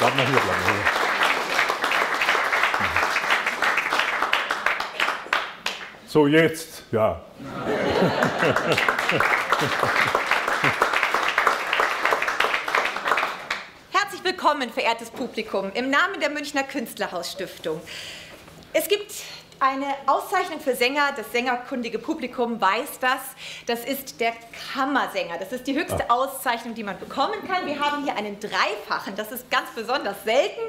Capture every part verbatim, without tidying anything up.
Bleib mal hier, bleib mal hier. So, jetzt, ja. Herzlich willkommen, verehrtes Publikum, im Namen der Münchner Künstlerhaus Stiftung. Es gibt eine Auszeichnung für Sänger, das sängerkundige Publikum weiß das, das ist der Kammersänger. Das ist die höchste Auszeichnung, die man bekommen kann. Wir haben hier einen dreifachen, das ist ganz besonders selten.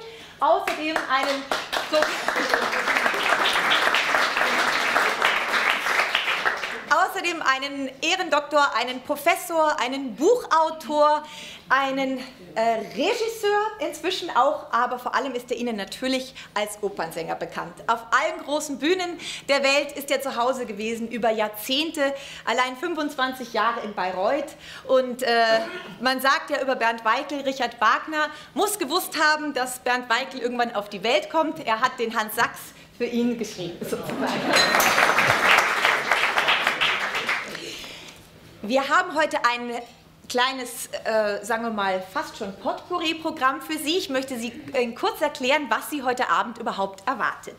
Außerdem einen... So Außerdem einen Ehrendoktor, einen Professor, einen Buchautor, einen äh, Regisseur inzwischen auch, aber vor allem ist er Ihnen natürlich als Opernsänger bekannt. Auf allen großen Bühnen der Welt ist er zu Hause gewesen über Jahrzehnte, allein fünfundzwanzig Jahre in Bayreuth. Und äh, man sagt ja über Bernd Weikl, Richard Wagner muss gewusst haben, dass Bernd Weikl irgendwann auf die Welt kommt. Er hat den Hans Sachs für ihn geschrieben, sozusagen. Wir haben heute ein kleines, äh, sagen wir mal, fast schon Potpourri-Programm für Sie. Ich möchte Sie äh, kurz erklären, was Sie heute Abend überhaupt erwartet.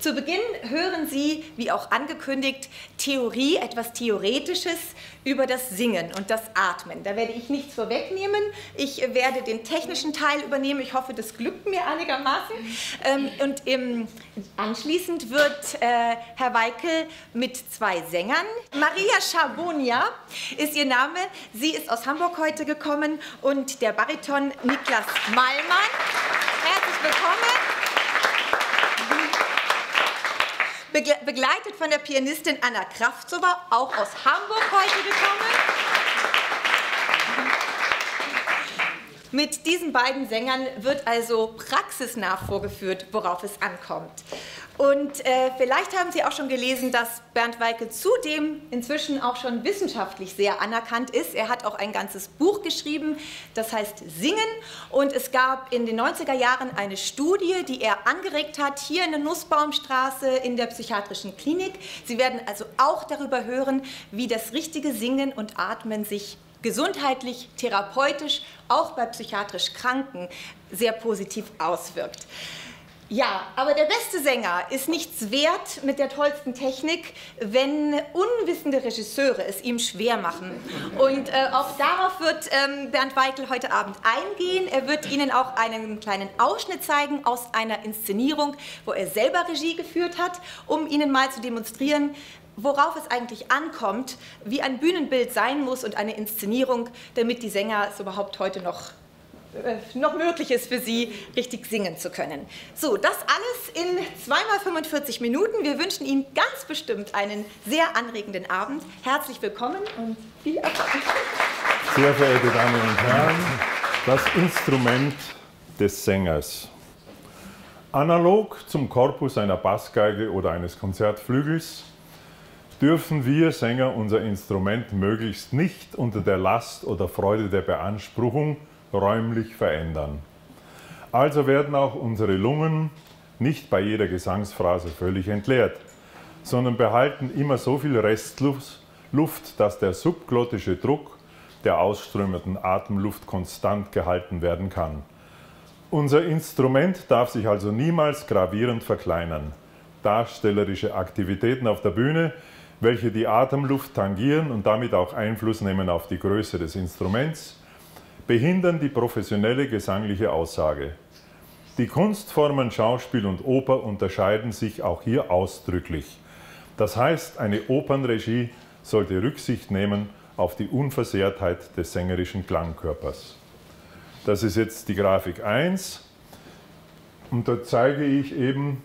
Zu Beginn hören Sie, wie auch angekündigt, Theorie, etwas Theoretisches über das Singen und das Atmen. Da werde ich nichts vorwegnehmen. Ich äh, werde den technischen Teil übernehmen. Ich hoffe, das glückt mir einigermaßen. Ähm, und im, anschließend wird äh, Herr Weikl mit zwei Sängern. Maria Chabounia ist ihr Name. Sie ist aus Hamburg heute gekommen und der Bariton Niklas Mallmann. Herzlich willkommen. Begle begleitet von der Pianistin Anna Krafzower, auch aus Hamburg heute gekommen. Mit diesen beiden Sängern wird also praxisnah vorgeführt, worauf es ankommt. Und äh, vielleicht haben Sie auch schon gelesen, dass Bernd Weikl zudem inzwischen auch schon wissenschaftlich sehr anerkannt ist. Er hat auch ein ganzes Buch geschrieben, das heißt Singen. Und es gab in den neunziger Jahren eine Studie, die er angeregt hat, hier in der Nussbaumstraße in der psychiatrischen Klinik. Sie werden also auch darüber hören, wie das richtige Singen und Atmen sich gesundheitlich, therapeutisch, auch bei psychiatrisch Kranken sehr positiv auswirkt. Ja, aber der beste Sänger ist nichts wert mit der tollsten Technik, wenn unwissende Regisseure es ihm schwer machen. Und äh, auch darauf wird ähm, Bernd Weikl heute Abend eingehen. Er wird Ihnen auch einen kleinen Ausschnitt zeigen aus einer Inszenierung, wo er selber Regie geführt hat, um Ihnen mal zu demonstrieren, worauf es eigentlich ankommt, wie ein Bühnenbild sein muss und eine Inszenierung, damit die Sänger es überhaupt heute noch, äh, noch möglich ist für sie, richtig singen zu können. So, das alles in zweimal fünfundvierzig Minuten. Wir wünschen Ihnen ganz bestimmt einen sehr anregenden Abend. Herzlich willkommen und viel Erfolg. Sehr verehrte Damen und Herren, das Instrument des Sängers. Analog zum Korpus einer Bassgeige oder eines Konzertflügels dürfen wir Sänger unser Instrument möglichst nicht unter der Last oder Freude der Beanspruchung räumlich verändern. Also werden auch unsere Lungen nicht bei jeder Gesangsphrase völlig entleert, sondern behalten immer so viel Restluft, dass der subglottische Druck der ausströmenden Atemluft konstant gehalten werden kann. Unser Instrument darf sich also niemals gravierend verkleinern. Darstellerische Aktivitäten auf der Bühne, welche die Atemluft tangieren und damit auch Einfluss nehmen auf die Größe des Instruments, behindern die professionelle gesangliche Aussage. Die Kunstformen Schauspiel und Oper unterscheiden sich auch hier ausdrücklich. Das heißt, eine Opernregie sollte Rücksicht nehmen auf die Unversehrtheit des sängerischen Klangkörpers. Das ist jetzt die Grafik eins und da zeige ich eben,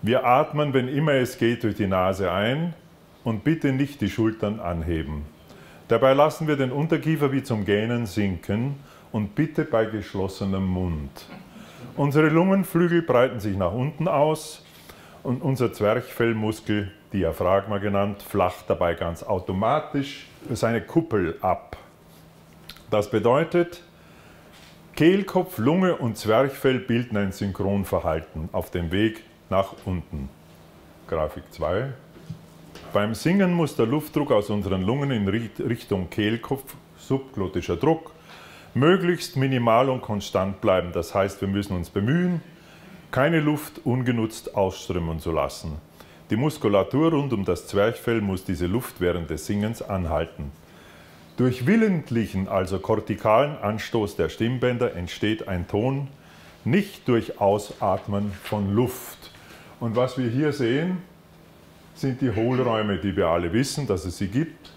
wir atmen, wenn immer es geht, durch die Nase ein und bitte nicht die Schultern anheben. Dabei lassen wir den Unterkiefer wie zum Gähnen sinken und bitte bei geschlossenem Mund. Unsere Lungenflügel breiten sich nach unten aus und unser Zwerchfellmuskel, Diaphragma genannt, flacht dabei ganz automatisch seine Kuppel ab. Das bedeutet, Kehlkopf, Lunge und Zwerchfell bilden ein Synchronverhalten auf dem Weg nach unten. Grafik zwei. Beim Singen muss der Luftdruck aus unseren Lungen in Richtung Kehlkopf, subglottischer Druck, möglichst minimal und konstant bleiben. Das heißt, wir müssen uns bemühen, keine Luft ungenutzt ausströmen zu lassen. Die Muskulatur rund um das Zwerchfell muss diese Luft während des Singens anhalten. Durch willentlichen, also kortikalen Anstoß der Stimmbänder entsteht ein Ton, nicht durch Ausatmen von Luft. Und was wir hier sehen, sind die Hohlräume, die wir alle wissen, dass es sie gibt.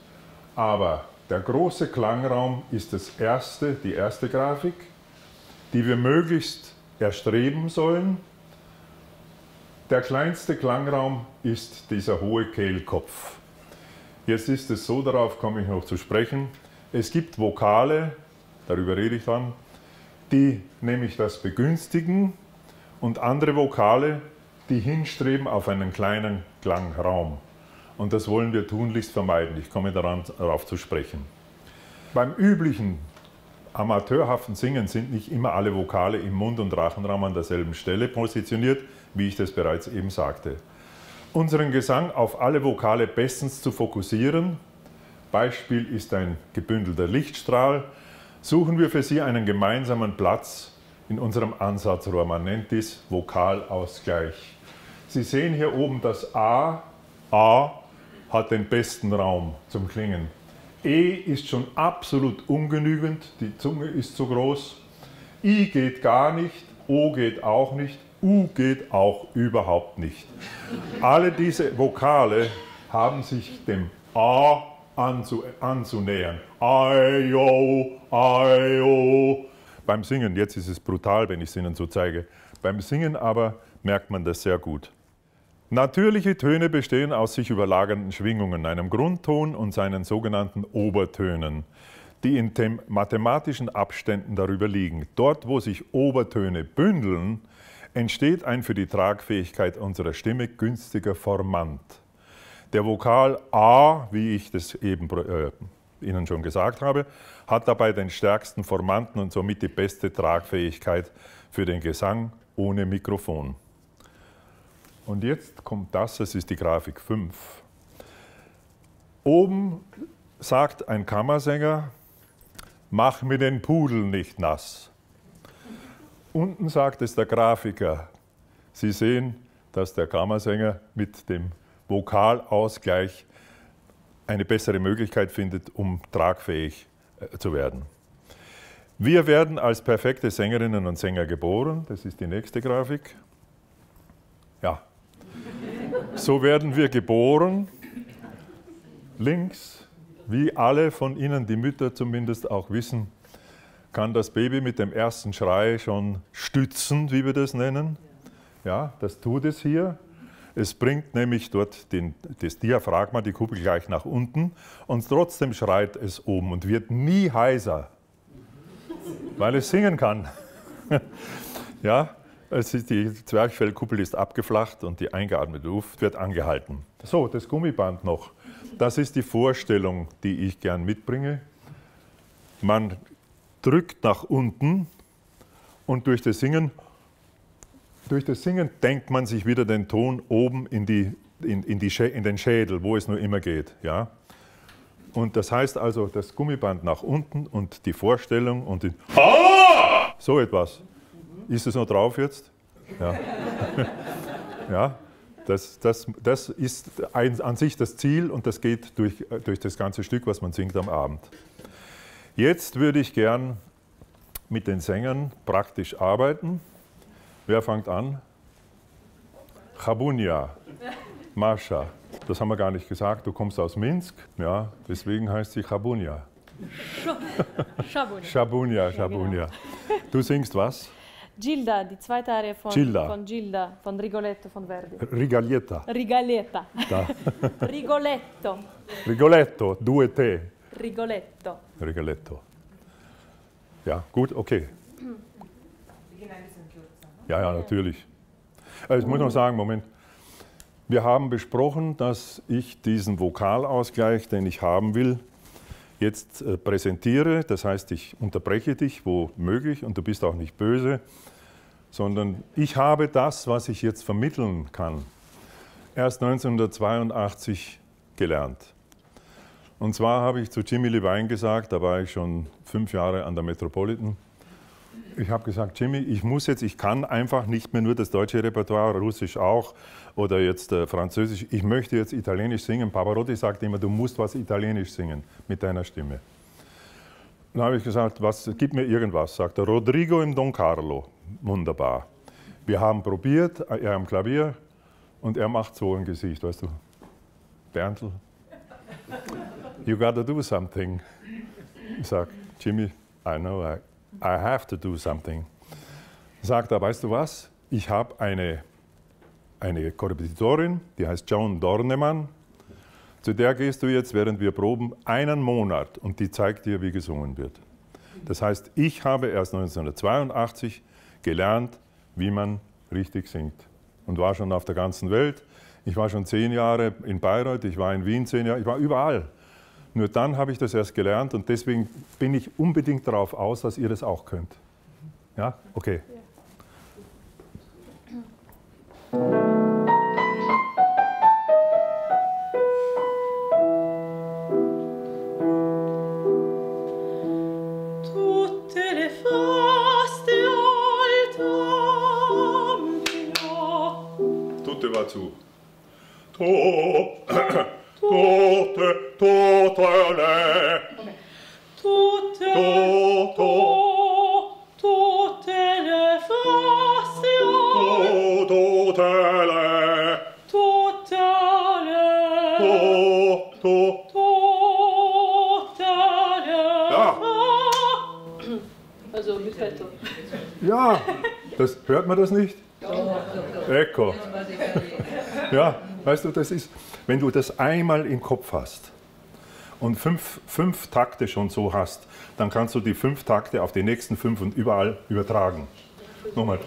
Aber der große Klangraum ist das erste, die erste Grafik, die wir möglichst erstreben sollen. Der kleinste Klangraum ist dieser hohe Kehlkopf. Jetzt ist es so, darauf komme ich noch zu sprechen, es gibt Vokale, darüber rede ich dann, die nämlich das begünstigen und andere Vokale, die hinstreben auf einen kleinen Klangraum. Und das wollen wir tunlichst vermeiden. Ich komme darauf zu sprechen. Beim üblichen amateurhaften Singen sind nicht immer alle Vokale im Mund- und Rachenraum an derselben Stelle positioniert, wie ich das bereits eben sagte. Unseren Gesang auf alle Vokale bestens zu fokussieren, Beispiel ist ein gebündelter Lichtstrahl, suchen wir für sie einen gemeinsamen Platz in unserem Ansatzrohr. Man nennt dies Vokalausgleich. Sie sehen hier oben das A. A hat den besten Raum zum Klingen. E ist schon absolut ungenügend, die Zunge ist zu groß. I geht gar nicht, O geht auch nicht, U geht auch überhaupt nicht. Alle diese Vokale haben sich dem A anzu anzunähern. Aio, aio. Beim Singen, jetzt ist es brutal, wenn ich es Ihnen so zeige. Beim Singen aber merkt man das sehr gut. Natürliche Töne bestehen aus sich überlagernden Schwingungen, einem Grundton und seinen sogenannten Obertönen, die in mathematischen Abständen darüber liegen. Dort, wo sich Obertöne bündeln, entsteht ein für die Tragfähigkeit unserer Stimme günstiger Formant. Der Vokal A, wie ich das eben äh, Ihnen schon gesagt habe, hat dabei den stärksten Formanten und somit die beste Tragfähigkeit für den Gesang ohne Mikrofon. Und jetzt kommt das, das ist die Grafik fünf. Oben sagt ein Kammersänger, mach mir den Pudel nicht nass. Unten sagt es der Grafiker. Sie sehen, dass der Kammersänger mit dem Vokalausgleich eine bessere Möglichkeit findet, um tragfähig zu werden. Wir werden als perfekte Sängerinnen und Sänger geboren. Das ist die nächste Grafik. Ja. So werden wir geboren, links, wie alle von Ihnen, die Mütter zumindest auch wissen, kann das Baby mit dem ersten Schrei schon stützen, wie wir das nennen. Ja, das tut es hier. Es bringt nämlich dort den, das Diaphragma, die Kugel gleich nach unten und trotzdem schreit es oben und wird nie heiser, weil es singen kann. Ja. Also die Zwerchfellkuppel ist abgeflacht und die eingeatmete Luft wird angehalten. So, das Gummiband noch. Das ist die Vorstellung, die ich gern mitbringe. Man drückt nach unten und durch das Singen, durch das Singen denkt man sich wieder den Ton oben in, die, in, in, die in den Schädel, wo es nur immer geht. Ja? Und das heißt also, das Gummiband nach unten und die Vorstellung und die ah! so etwas. Ist es noch drauf jetzt? Ja, ja das, das, das ist ein, an sich das Ziel und das geht durch, durch das ganze Stück, was man singt am Abend. Jetzt würde ich gern mit den Sängern praktisch arbeiten. Wer fängt an? Chabounia, Mascha. Das haben wir gar nicht gesagt, du kommst aus Minsk, ja, deswegen heißt sie Chabounia. Chabounia, Chabounia. Du singst was? Gilda, die zweite Arie von Gilda, von, Gilda, von Rigoletto von Verdi. Rigalietta. Rigalietta. Rigoletto. Rigoletto, due te. Rigoletto. Rigoletto. Ja, gut, okay. Wir gehen ein bisschen kürzer. Ne? Ja, ja, natürlich. Also ich muss noch sagen, Moment. Wir haben besprochen, dass ich diesen Vokalausgleich, den ich haben will, jetzt präsentiere, das heißt, ich unterbreche dich, wo möglich, und du bist auch nicht böse, sondern ich habe das, was ich jetzt vermitteln kann, erst neunzehnhundertzweiundachtzig gelernt. Und zwar habe ich zu Jimmy Levine gesagt, da war ich schon fünf Jahre an der Metropolitan, ich habe gesagt, Jimmy, ich muss jetzt, ich kann einfach nicht mehr nur das deutsche Repertoire, Russisch auch oder jetzt äh, Französisch, ich möchte jetzt Italienisch singen. Pavarotti sagt immer, du musst was Italienisch singen mit deiner Stimme. Dann habe ich gesagt, was, gib mir irgendwas, sagt er, Rodrigo im Don Carlo, wunderbar. Wir haben probiert, er am Klavier und er macht so ein Gesicht, weißt du, Berndl, you gotta do something. Ich sage, Jimmy, I know, I, I have to do something. Sagt er, weißt du was, ich habe eine, eine Korrepetitorin, die heißt Joan Dornemann, zu der gehst du jetzt, während wir proben, einen Monat und die zeigt dir, wie gesungen wird. Das heißt, ich habe erst neunzehnhundertzweiundachtzig gelernt, wie man richtig singt und war schon auf der ganzen Welt. Ich war schon zehn Jahre in Bayreuth, ich war in Wien zehn Jahre, ich war überall. Nur dann habe ich das erst gelernt und deswegen bin ich unbedingt darauf aus, dass ihr das auch könnt. Ja? Okay. Ja. Zu. Tutte, tutte, tutte le, tutte, tutte le fazioni, tutte le, tutte le, tutte le. Also mit Petto. Ja, das hört man das nicht? Ecco. Ja, weißt du, das ist, wenn du das einmal im Kopf hast und fünf, fünf Takte schon so hast, dann kannst du die fünf Takte auf die nächsten fünf und überall übertragen. Nochmal.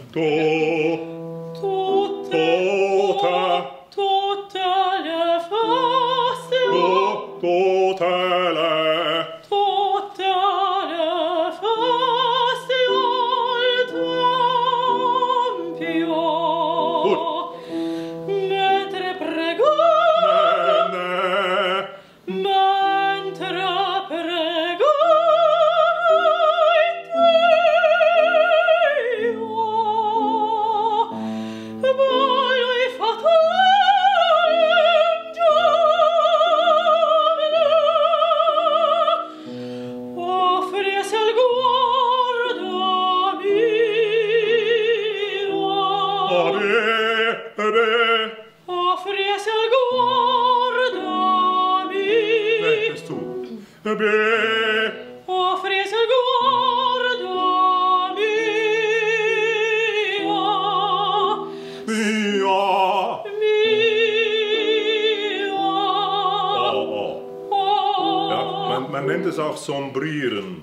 Sombrieren.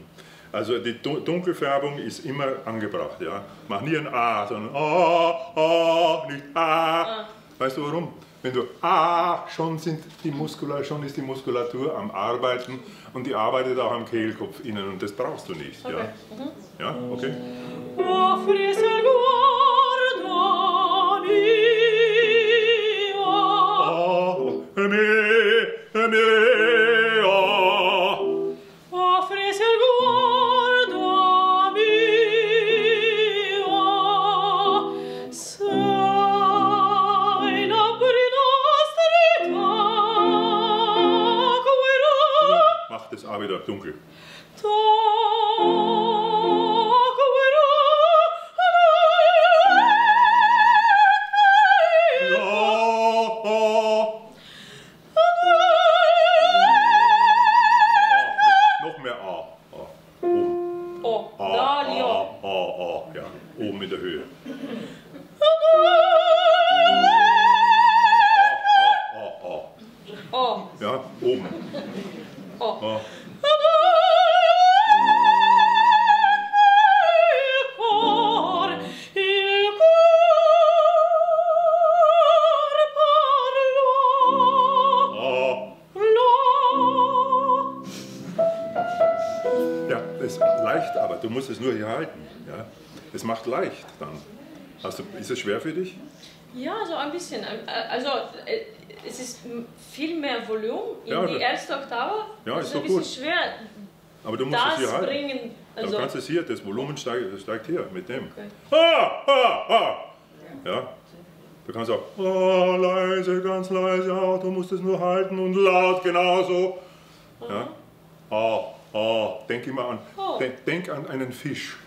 Also die Dunkelfärbung ist immer angebracht. Ja? Mach nie ein A, sondern A, A, nicht A. Weißt du warum? Wenn du A, schon, sind die Muskula, schon ist die Muskulatur am Arbeiten und die arbeitet auch am Kehlkopf innen und das brauchst du nicht. Ja, okay. Mhm. Ja? Okay. Dunkel. Noch mehr A. O. A. A. A. Ja, oben in der Höhe. Ja, oben. A. Du musst es nur hier halten. Ja? Es macht leicht dann. Hast du, ist es schwer für dich? Ja, so ein bisschen. Also Es ist viel mehr Volumen in ja, die erste Oktave. Ja, ist doch gut. Es ist schwer. Aber du musst das es hier halten. Also du kannst es hier, das Volumen steigt, steigt hier mit dem. Okay. Ah, ah, ah. Ja. Ja. Du kannst auch oh, leise, ganz leise, oh, du musst es nur halten und laut genauso. Ja. Oh, oh, denk immer an, oh. denk, denk an einen Fisch.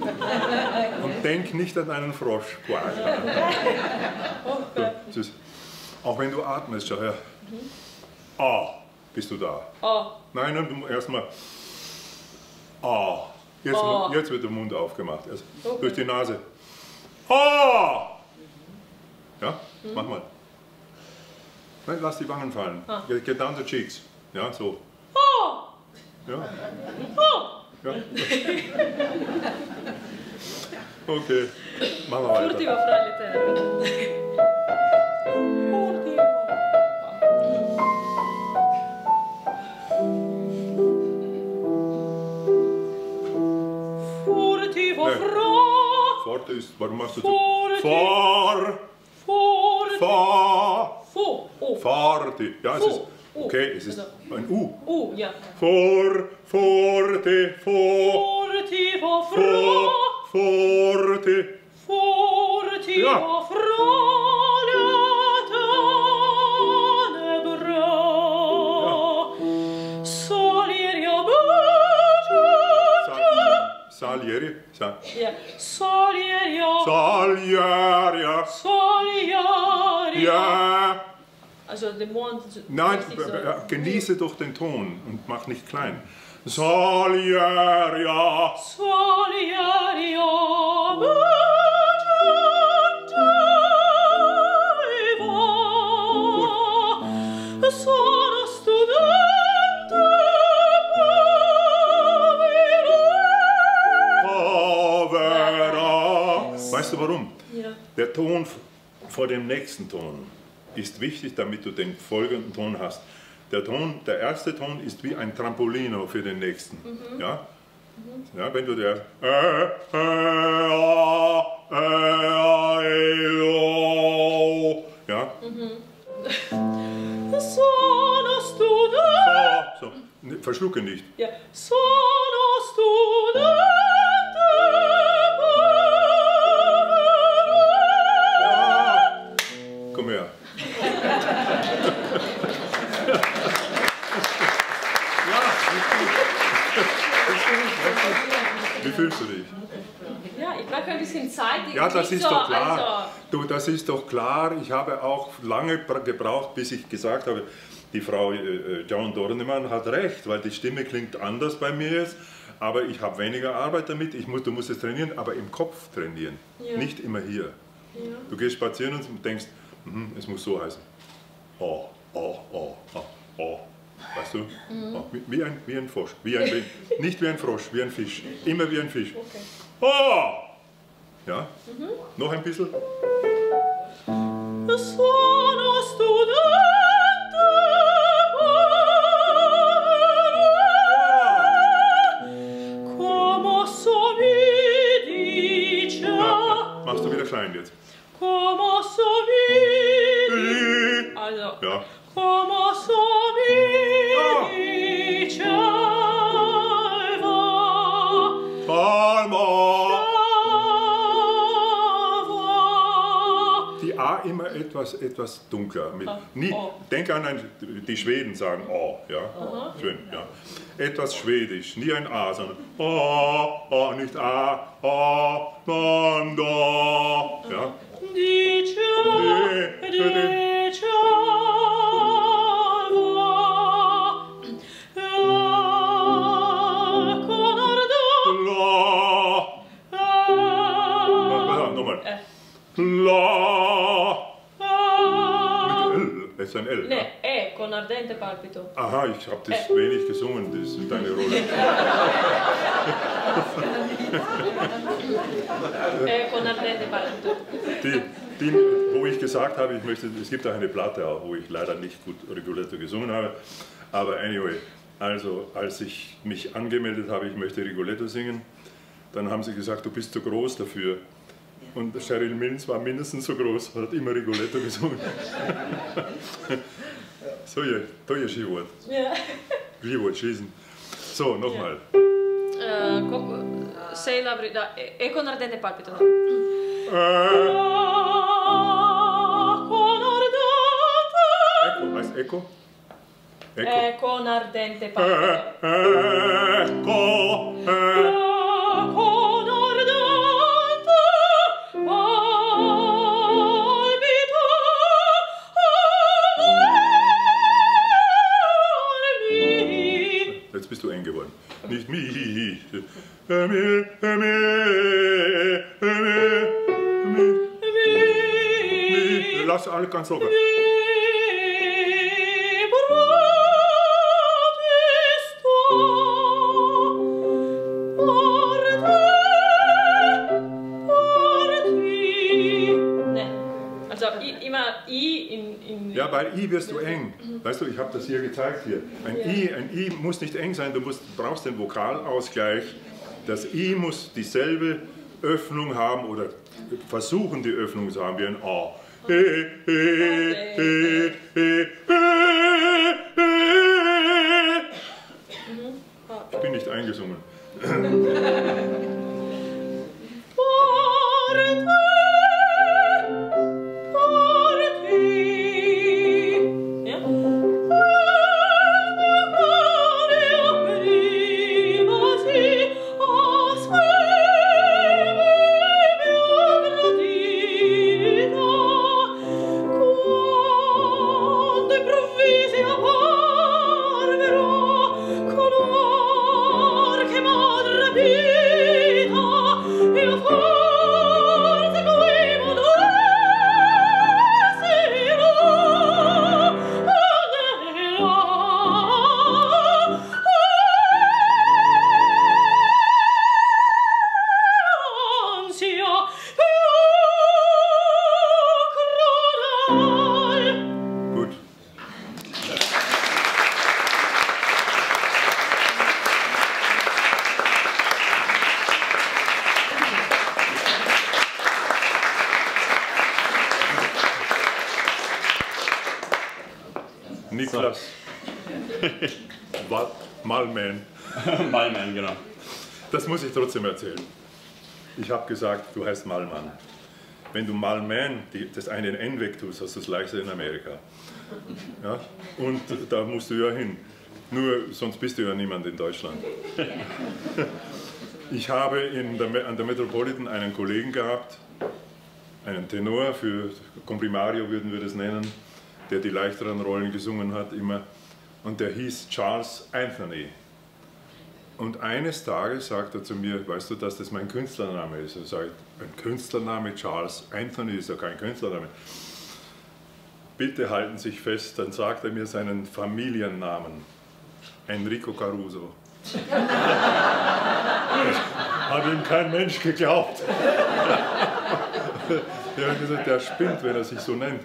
Und denk nicht an einen Frosch. Du, auch wenn du atmest, schau her. Ah, bist du da? Oh. Nein, nein, erstmal. Ah, jetzt, oh. jetzt wird der Mund aufgemacht. Also okay. Durch die Nase. Ah! Ja, mhm. mach mal. Nein, lass die Wangen fallen. Ah. Get, get down the cheeks. Ja, so. Oh. Ja. Oh. Ja. Okay, machen wir weiter. Ultima Furtivo. Furtivo Fra. Forte ist, warum machst du das? For. Forte. For. For. Oh. Forte. Ja, es ist. Okay, es ist ein U. U, ja. For, forte, for. Forte, for, for. Forte. Forte, ja. For, for, ja. Solieri, Salieri, sa. Ja. Salieri. Salieri. Salieri. Ja. Also den Mond. Nein, so. Genieße doch den Ton und mach nicht klein. Solieria. Solieria. Weißt du warum? Ja. Der Ton vor dem nächsten Ton ist wichtig, damit du den folgenden Ton hast. Der, Ton, der erste Ton ist wie ein Trampolino für den nächsten. Mhm. Ja? Mhm. Ja, wenn du der ja? Mhm. So, so. Verschlucke nicht. Ja. Komm her. Wie fühlst du dich? Ja, ich brauche ein bisschen Zeit. Ich ja, das ist so, doch klar. Also du, das ist doch klar. Ich habe auch lange gebraucht, bis ich gesagt habe, die Frau äh, Joan Dornemann hat recht, weil die Stimme klingt anders bei mir jetzt, aber ich habe weniger Arbeit damit. Ich muss, du musst es trainieren, aber im Kopf trainieren, ja. Nicht immer hier. Ja. Du gehst spazieren und denkst, mm, es muss so heißen. Oh, oh, oh, oh, oh. Weißt du? Mhm. Oh, wie ein, wie ein Frosch. Wie ein, wie, nicht wie ein Frosch, wie ein Fisch. Immer wie ein Fisch. Okay. Oh! Ja? Mhm. Noch ein bisschen. Ja, machst du wieder klein jetzt. Also. Ja. Die A immer etwas, etwas dunkler. Mit, nie, oh. Denk an, ein, die Schweden sagen oh, ja, aha. Schön, ja. Etwas schwedisch, nie ein A, sondern oh, oh, nicht A, oh, non, do, ja. Die Tür, die Tür. La. La. Mit L, ist ein L. Nee, E, con ardente palpito. Aha, ich habe das e. wenig gesungen, das ist deine Rolle. E, con ardente palpito. Die, die, wo ich gesagt habe, ich möchte, es gibt auch eine Platte, wo ich leider nicht gut Rigoletto gesungen habe, aber anyway, also als ich mich angemeldet habe, ich möchte Rigoletto singen, dann haben sie gesagt, du bist zu groß dafür. Und Cheryl Milnes war mindestens so groß, hat immer Rigoletto gesungen. So, ja, da ist ein Wort. Ja. Skiwort, schießen. So, nochmal. Ja. Äh, sei la brida, e con ardente palpito. Echo, heißt Echo? Echo. E con ardente palpito. Echo. Echo. Bist du eng geworden. Nicht mi. Lass alle ganz locker. Also immer I in, in... Ja, bei I wirst du eng. Weißt du, ich habe das hier gezeigt hier. Ein, ja. I, ein I muss nicht eng sein, du musst, brauchst den Vokalausgleich. Das I muss dieselbe Öffnung haben oder versuchen die Öffnung zu haben wie ein A. Ich bin nicht eingesungen. Niklas Mallmann. Mallmann, genau. Das muss ich trotzdem erzählen. Ich habe gesagt, du heißt Mallmann. Wenn du Mallmann, die, das eine in N wegtust, hast du das leichter in Amerika. Ja? Und da musst du ja hin. Nur, sonst bist du ja niemand in Deutschland. Ich habe in der, an der Metropolitan einen Kollegen gehabt, einen Tenor, für Comprimario würden wir das nennen, der die leichteren Rollen gesungen hat immer, und der hieß Charles Anthony. Und eines Tages sagt er zu mir, weißt du, dass das mein Künstlername ist? Er sagt, ein Künstlername, Charles Anthony ist ja kein Künstlername. Bitte halten Sie sich fest, dann sagt er mir seinen Familiennamen, Enrico Caruso. Hat ihm kein Mensch geglaubt. Der hat gesagt, der spinnt, wenn er sich so nennt.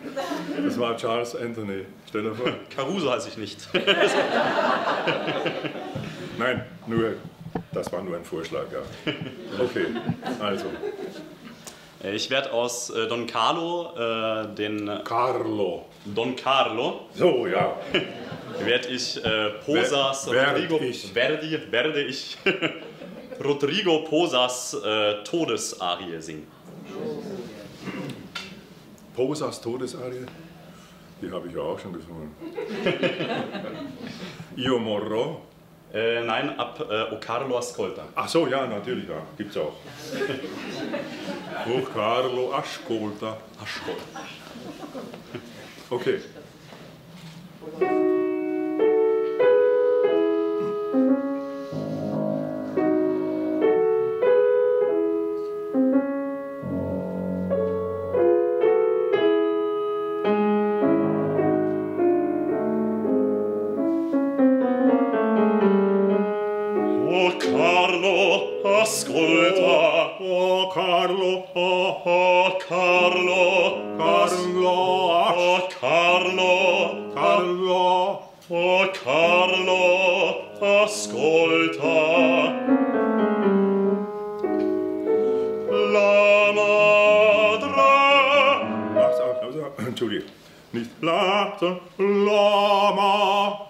Das war Charles Anthony. Stell dir vor. Caruso heiße ich nicht. Nein, nur, das war nur ein Vorschlag. Ja. Okay, also. Ich werde aus äh, Don Carlo, äh, den... Carlo. Don Carlo. So, ja. Werde ich äh, Posas... Ver Rodrigo, ich. Verdi, werde ich Rodrigo Posas äh, Todesarie singen. Posas Todesarie, die habe ich ja auch schon gesungen. Io morro? Äh, nein, ab äh, O Carlo Ascolta. Ach so, ja, natürlich, ja, gibt's auch. O Carlo Ascolta. Ascolta. Okay. Ascolta, oh Carlo, oh, oh Carlo, Carlo, oh Carlo, Carlo, oh Carlo, ascolta. La nicht platzen, Lama,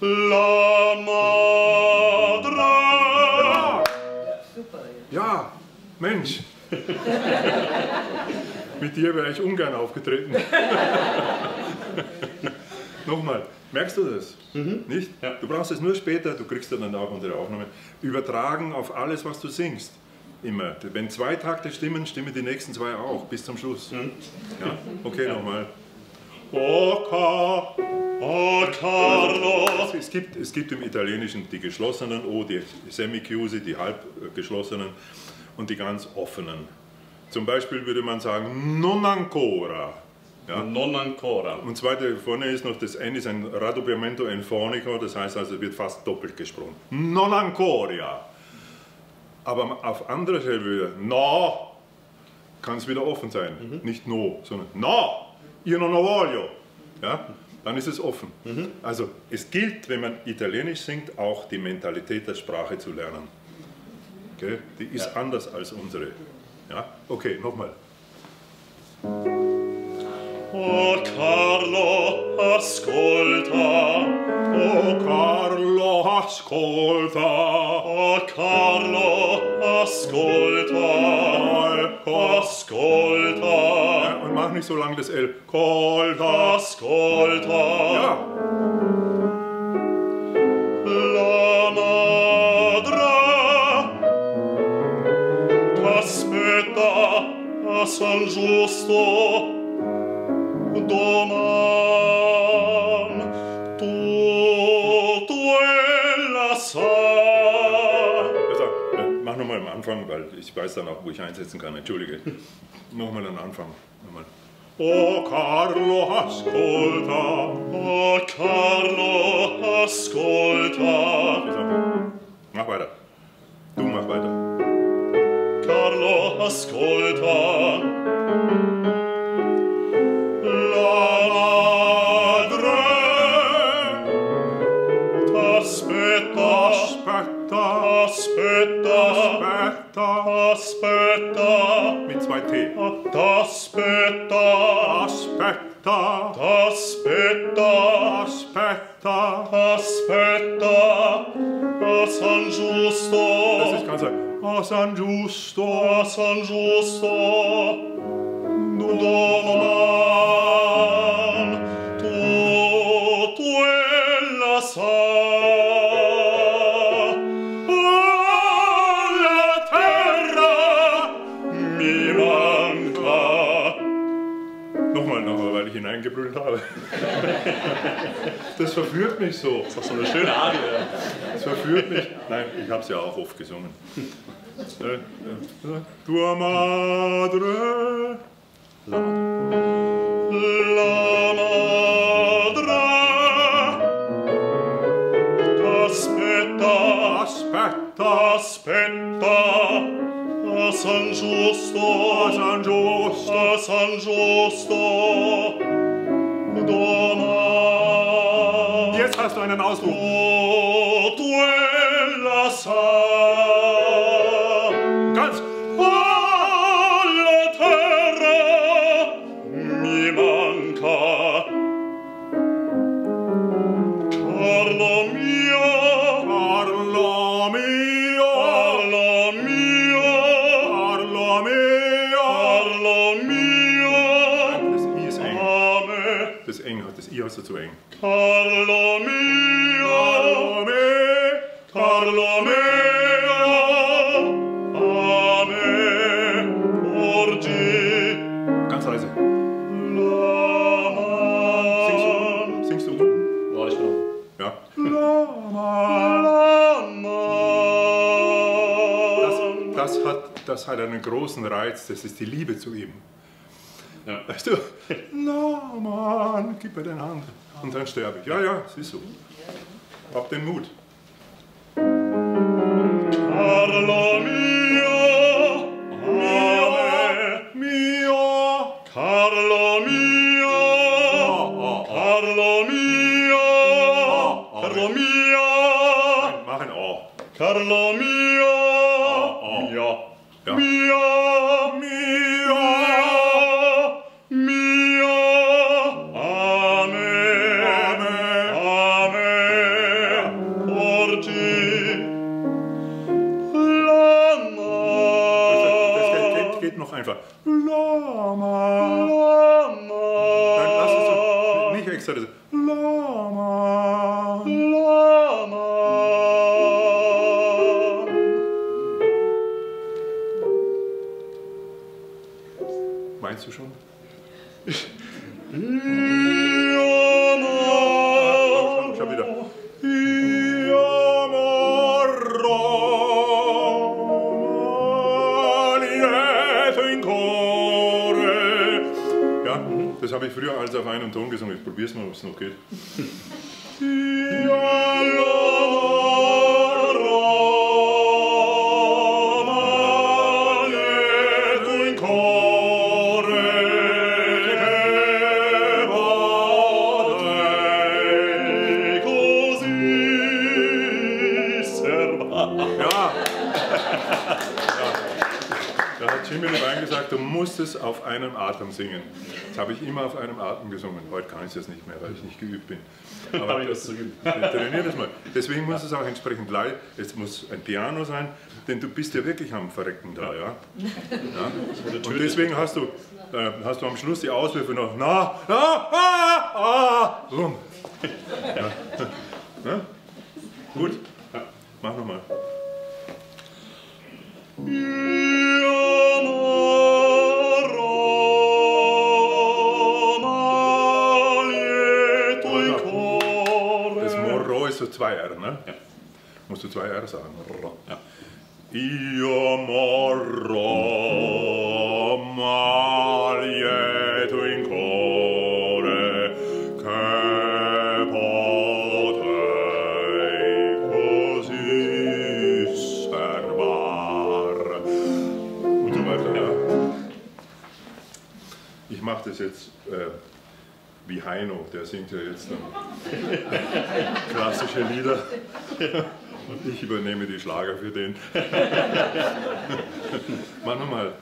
Lama, Dra. Ja, Mensch, mit dir wäre ich ungern aufgetreten. Nochmal, merkst du das? Mhm. Nicht? Ja. Du brauchst es nur später, du kriegst dann auch unsere Aufnahme, übertragen auf alles, was du singst. Immer. Wenn zwei Takte stimmen, stimmen die nächsten zwei auch, bis zum Schluss. Mhm. Ja? Okay, ja. Nochmal. Oca, O Carlo. Es gibt, es gibt im Italienischen die geschlossenen O, die Semichiusi, die halbgeschlossenen und die ganz offenen. Zum Beispiel würde man sagen, non ancora. Ja? Non ancora. Und zweite vorne ist noch, das N ist ein Raddoppiamento enfonico, das heißt also, es wird fast doppelt gesprochen. Non ancora. Aber auf anderer Stelle wieder, no, kann es wieder offen sein. Mhm. Nicht no, sondern no, io non voglio. Ja? Dann ist es offen. Mhm. Also es gilt, wenn man Italienisch singt, auch die Mentalität der Sprache zu lernen. Okay? Die ist ja anders als unsere. Ja? Okay, nochmal. O Carlo, ascolta, o Carlo, ascolta, o Carlo, ascolta, ascolta. Ja, und mach nicht so lang das L. Colta, ascolta. Ja. La madre, aspetta a San Giusto. Doman, tu, tu ella sai. Mach nochmal am Anfang, weil ich weiß dann auch, wo ich einsetzen kann. Entschuldige. Nochmal am Anfang. Nochmal. O Carlo, ascolta. O Carlo, ascolta. Mach weiter. Du mach weiter. Carlo, ascolta. Aspetta, aspetta, aspetta, mit zwei T. Aspetta, aspetta, aspetta, aspetta, aspetta, a San Giusto. Das ist ganz einfach. A San Giusto, a San Giusto, doman, tu, tu ella sai. Hineingebrüllt habe. Das verführt mich so. Das ist so eine schöne Arie. Das verführt mich. Nein, ich habe es ja auch oft gesungen. Tua madre, la madre, aspetta, aspetta, aspetta. A San Giusto, a San Giusto, a San Giusto, Doman. Jetzt hast du einen Ausruf. O tu ella sai. Ganz. O la terra mi manca. Carlo mio, Carlo mio. I hast du zu eng. Carlo mio, Carlo mio, a me porgi. Ganz leise. Laman. Singst du? Singst du? War ich noch. Ja. Laman. Laman. Das, das, hat, das hat einen großen Reiz, das ist die Liebe zu ihm. Ja. Weißt du, na Mann, gib mir deine Hand und dann sterbe ich. Ja, ja, siehst du. Hab den Mut. Carlo mio, mio, mio, Carlo mio, Carlo mio, Carlo mio. Mach ein O. Carlo mio, mio, mio, mio. Mio, einfach Lama. Lama. Dann lass uns doch nicht extra das Lama. Lama. Meinst du schon? Lama. Ich hab wieder. Das habe ich früher als auf einem Ton gesungen. Ich probiere es mal, ob es noch geht. Jimmy Levine gesagt, du musst es auf einem Atem singen. Das habe ich immer auf einem Atem gesungen. Heute kann ich das nicht mehr, weil ich nicht geübt bin. Aber ich trainiere das mal. Deswegen muss es auch entsprechend leid. Es muss ein Piano sein, denn du bist ja wirklich am Verrecken da. Ja? Ja? Und deswegen hast du, äh, hast du am Schluss die Auswürfe noch na, na, ah, ah, rum. Ja. Ja? Gut, ja. Mach nochmal. Zwei R, ne? Ja. Musst du zwei R sagen. Ja. Und so weiter. Ja. Ich mache das jetzt äh, wie Heino, der singt ja jetzt dann klassische Lieder und ich übernehme die Schlager für den. Mach nochmal.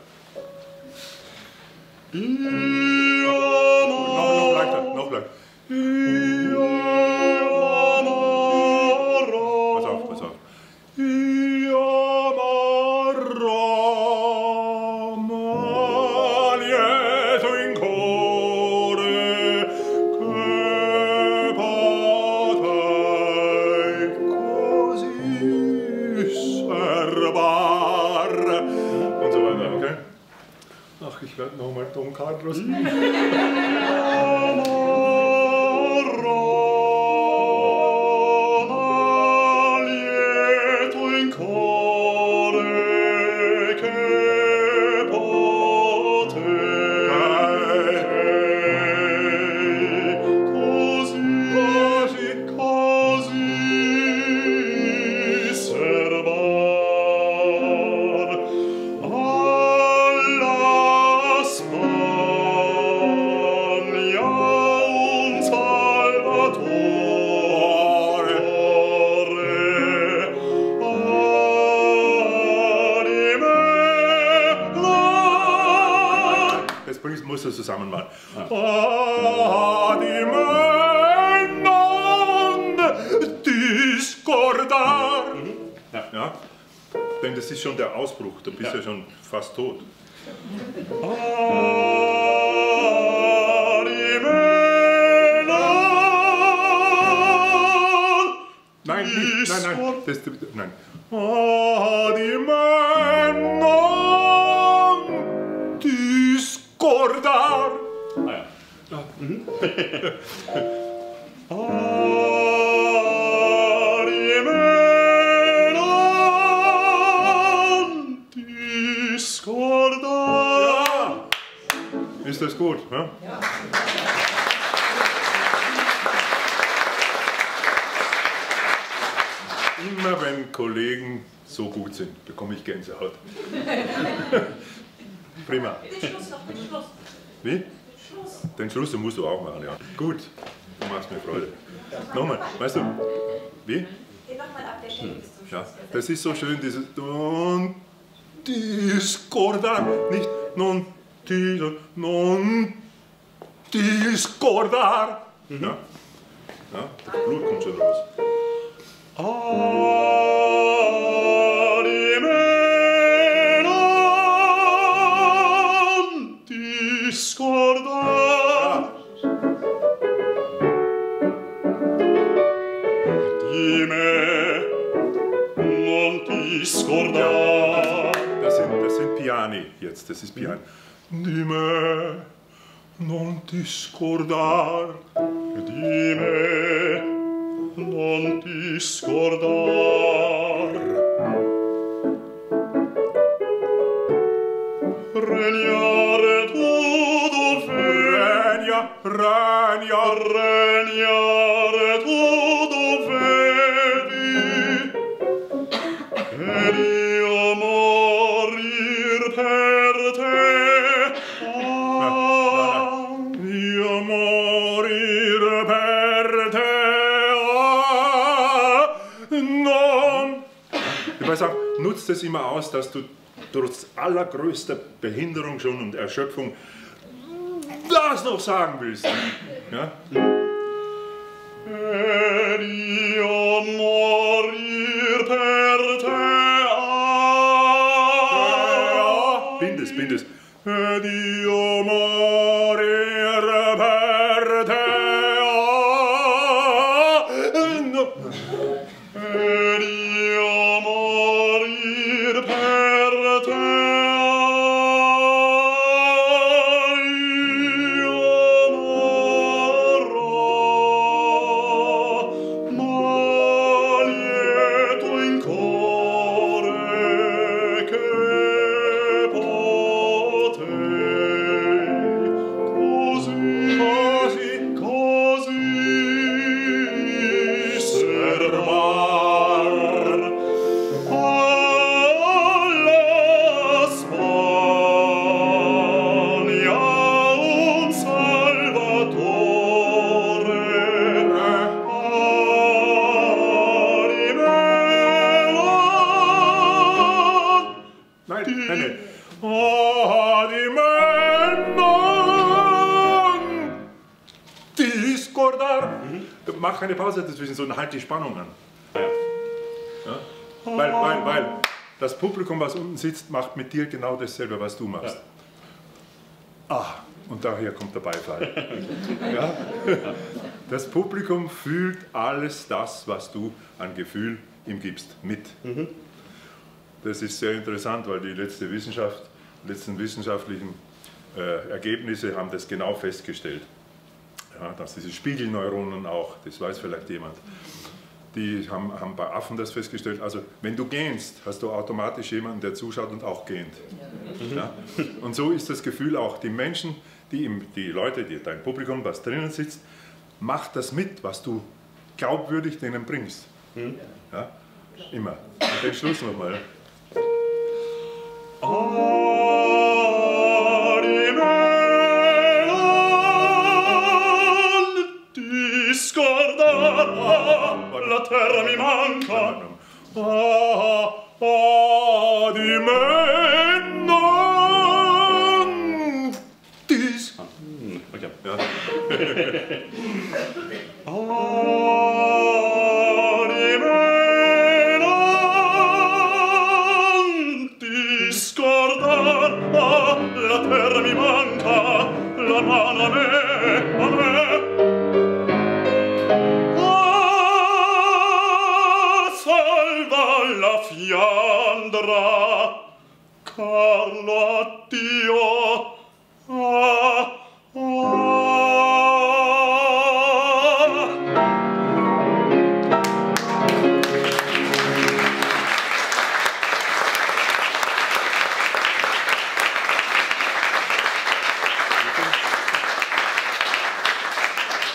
Noch, noch leichter, noch leichter. Pass auf, pass auf. Ich werde nochmal Don Carlo. Zusammen mal. Ah. Ah, die Männern discordar. Ja. Ja. Denn das ist schon der Ausbruch, du bist ja, ja schon fast tot. Ah, die Männer. Nein, nicht, nein, nein. Das, nein. Ah, die Männer discordar. Gordar! Ah ja. Ah, mhm. Ja. Ist das gut? Ne? Ja. Immer wenn Kollegen so gut sind, bekomme ich Gänsehaut. Prima. Den Schluss noch, den Schluss. Wie? Den Schluss. Den Schluss, den musst du auch machen, ja. Gut, du machst mir Freude. Nochmal, weißt du, wie? Geh nochmal ab, der Stelle ist zum Schluss. Ja, das ist so schön, dieses non discordar, nicht non discordar, non discordar. Mhm. Ja, ja, das Blut kommt schon raus. Ah, Lorda. Das sind, das sind Piani jetzt, das ist Piani. Dime non ti scordar, dime non ti scordar. Regnare tu dove? Regna, regna, regnare tu dove vi? Ed io morir per te. Nutzt es immer aus, dass du trotz allergrößter Behinderung schon und Erschöpfung das noch sagen willst. Ja? Ja, bind es, bind es. Keine Pause dazwischen, sondern halt die Spannung an. Ja. Ja? Weil, weil, weil das Publikum, was unten sitzt, macht mit dir genau dasselbe, was du machst. Ja. Ah, und daher kommt der Beifall. Ja? Das Publikum fühlt alles das, was du an Gefühl ihm gibst, mit. Mhm. Das ist sehr interessant, weil die letzte Wissenschaft, letzten wissenschaftlichen äh, Ergebnisse haben das genau festgestellt. Ja, dass diese Spiegelneuronen auch, das weiß vielleicht jemand, die haben, haben bei Affen das festgestellt. Also wenn du gähnst, hast du automatisch jemanden, der zuschaut und auch gähnt. Ja? Und so ist das Gefühl auch, die Menschen, die, im, die Leute, die, dein Publikum, was drinnen sitzt, macht das mit, was du glaubwürdig denen bringst. Ja? Immer. Und den Schluss nochmal. Oh, la terra mi manca, ah, ah, di me non dis. Okay. Ja. Ah, di me non ti scordar, ah, la terra mi manca, la mano a me, a me. Andrà Carlo a Dio ah, ah.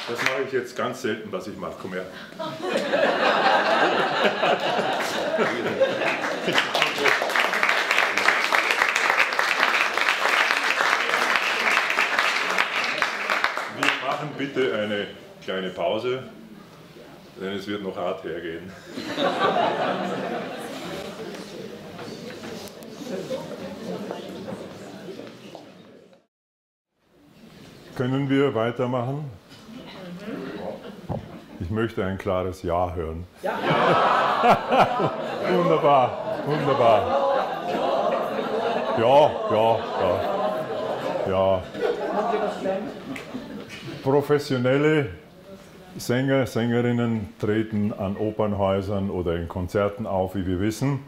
Das mache ich jetzt ganz selten, was ich mache. Komm her. Wir machen bitte eine kleine Pause, denn es wird noch hart hergehen. Können wir weitermachen? Ich möchte ein klares Ja hören. Ja. Wunderbar, wunderbar. Ja, ja, ja. Ja. Professionelle Sänger, Sängerinnen treten an Opernhäusern oder in Konzerten auf, wie wir wissen.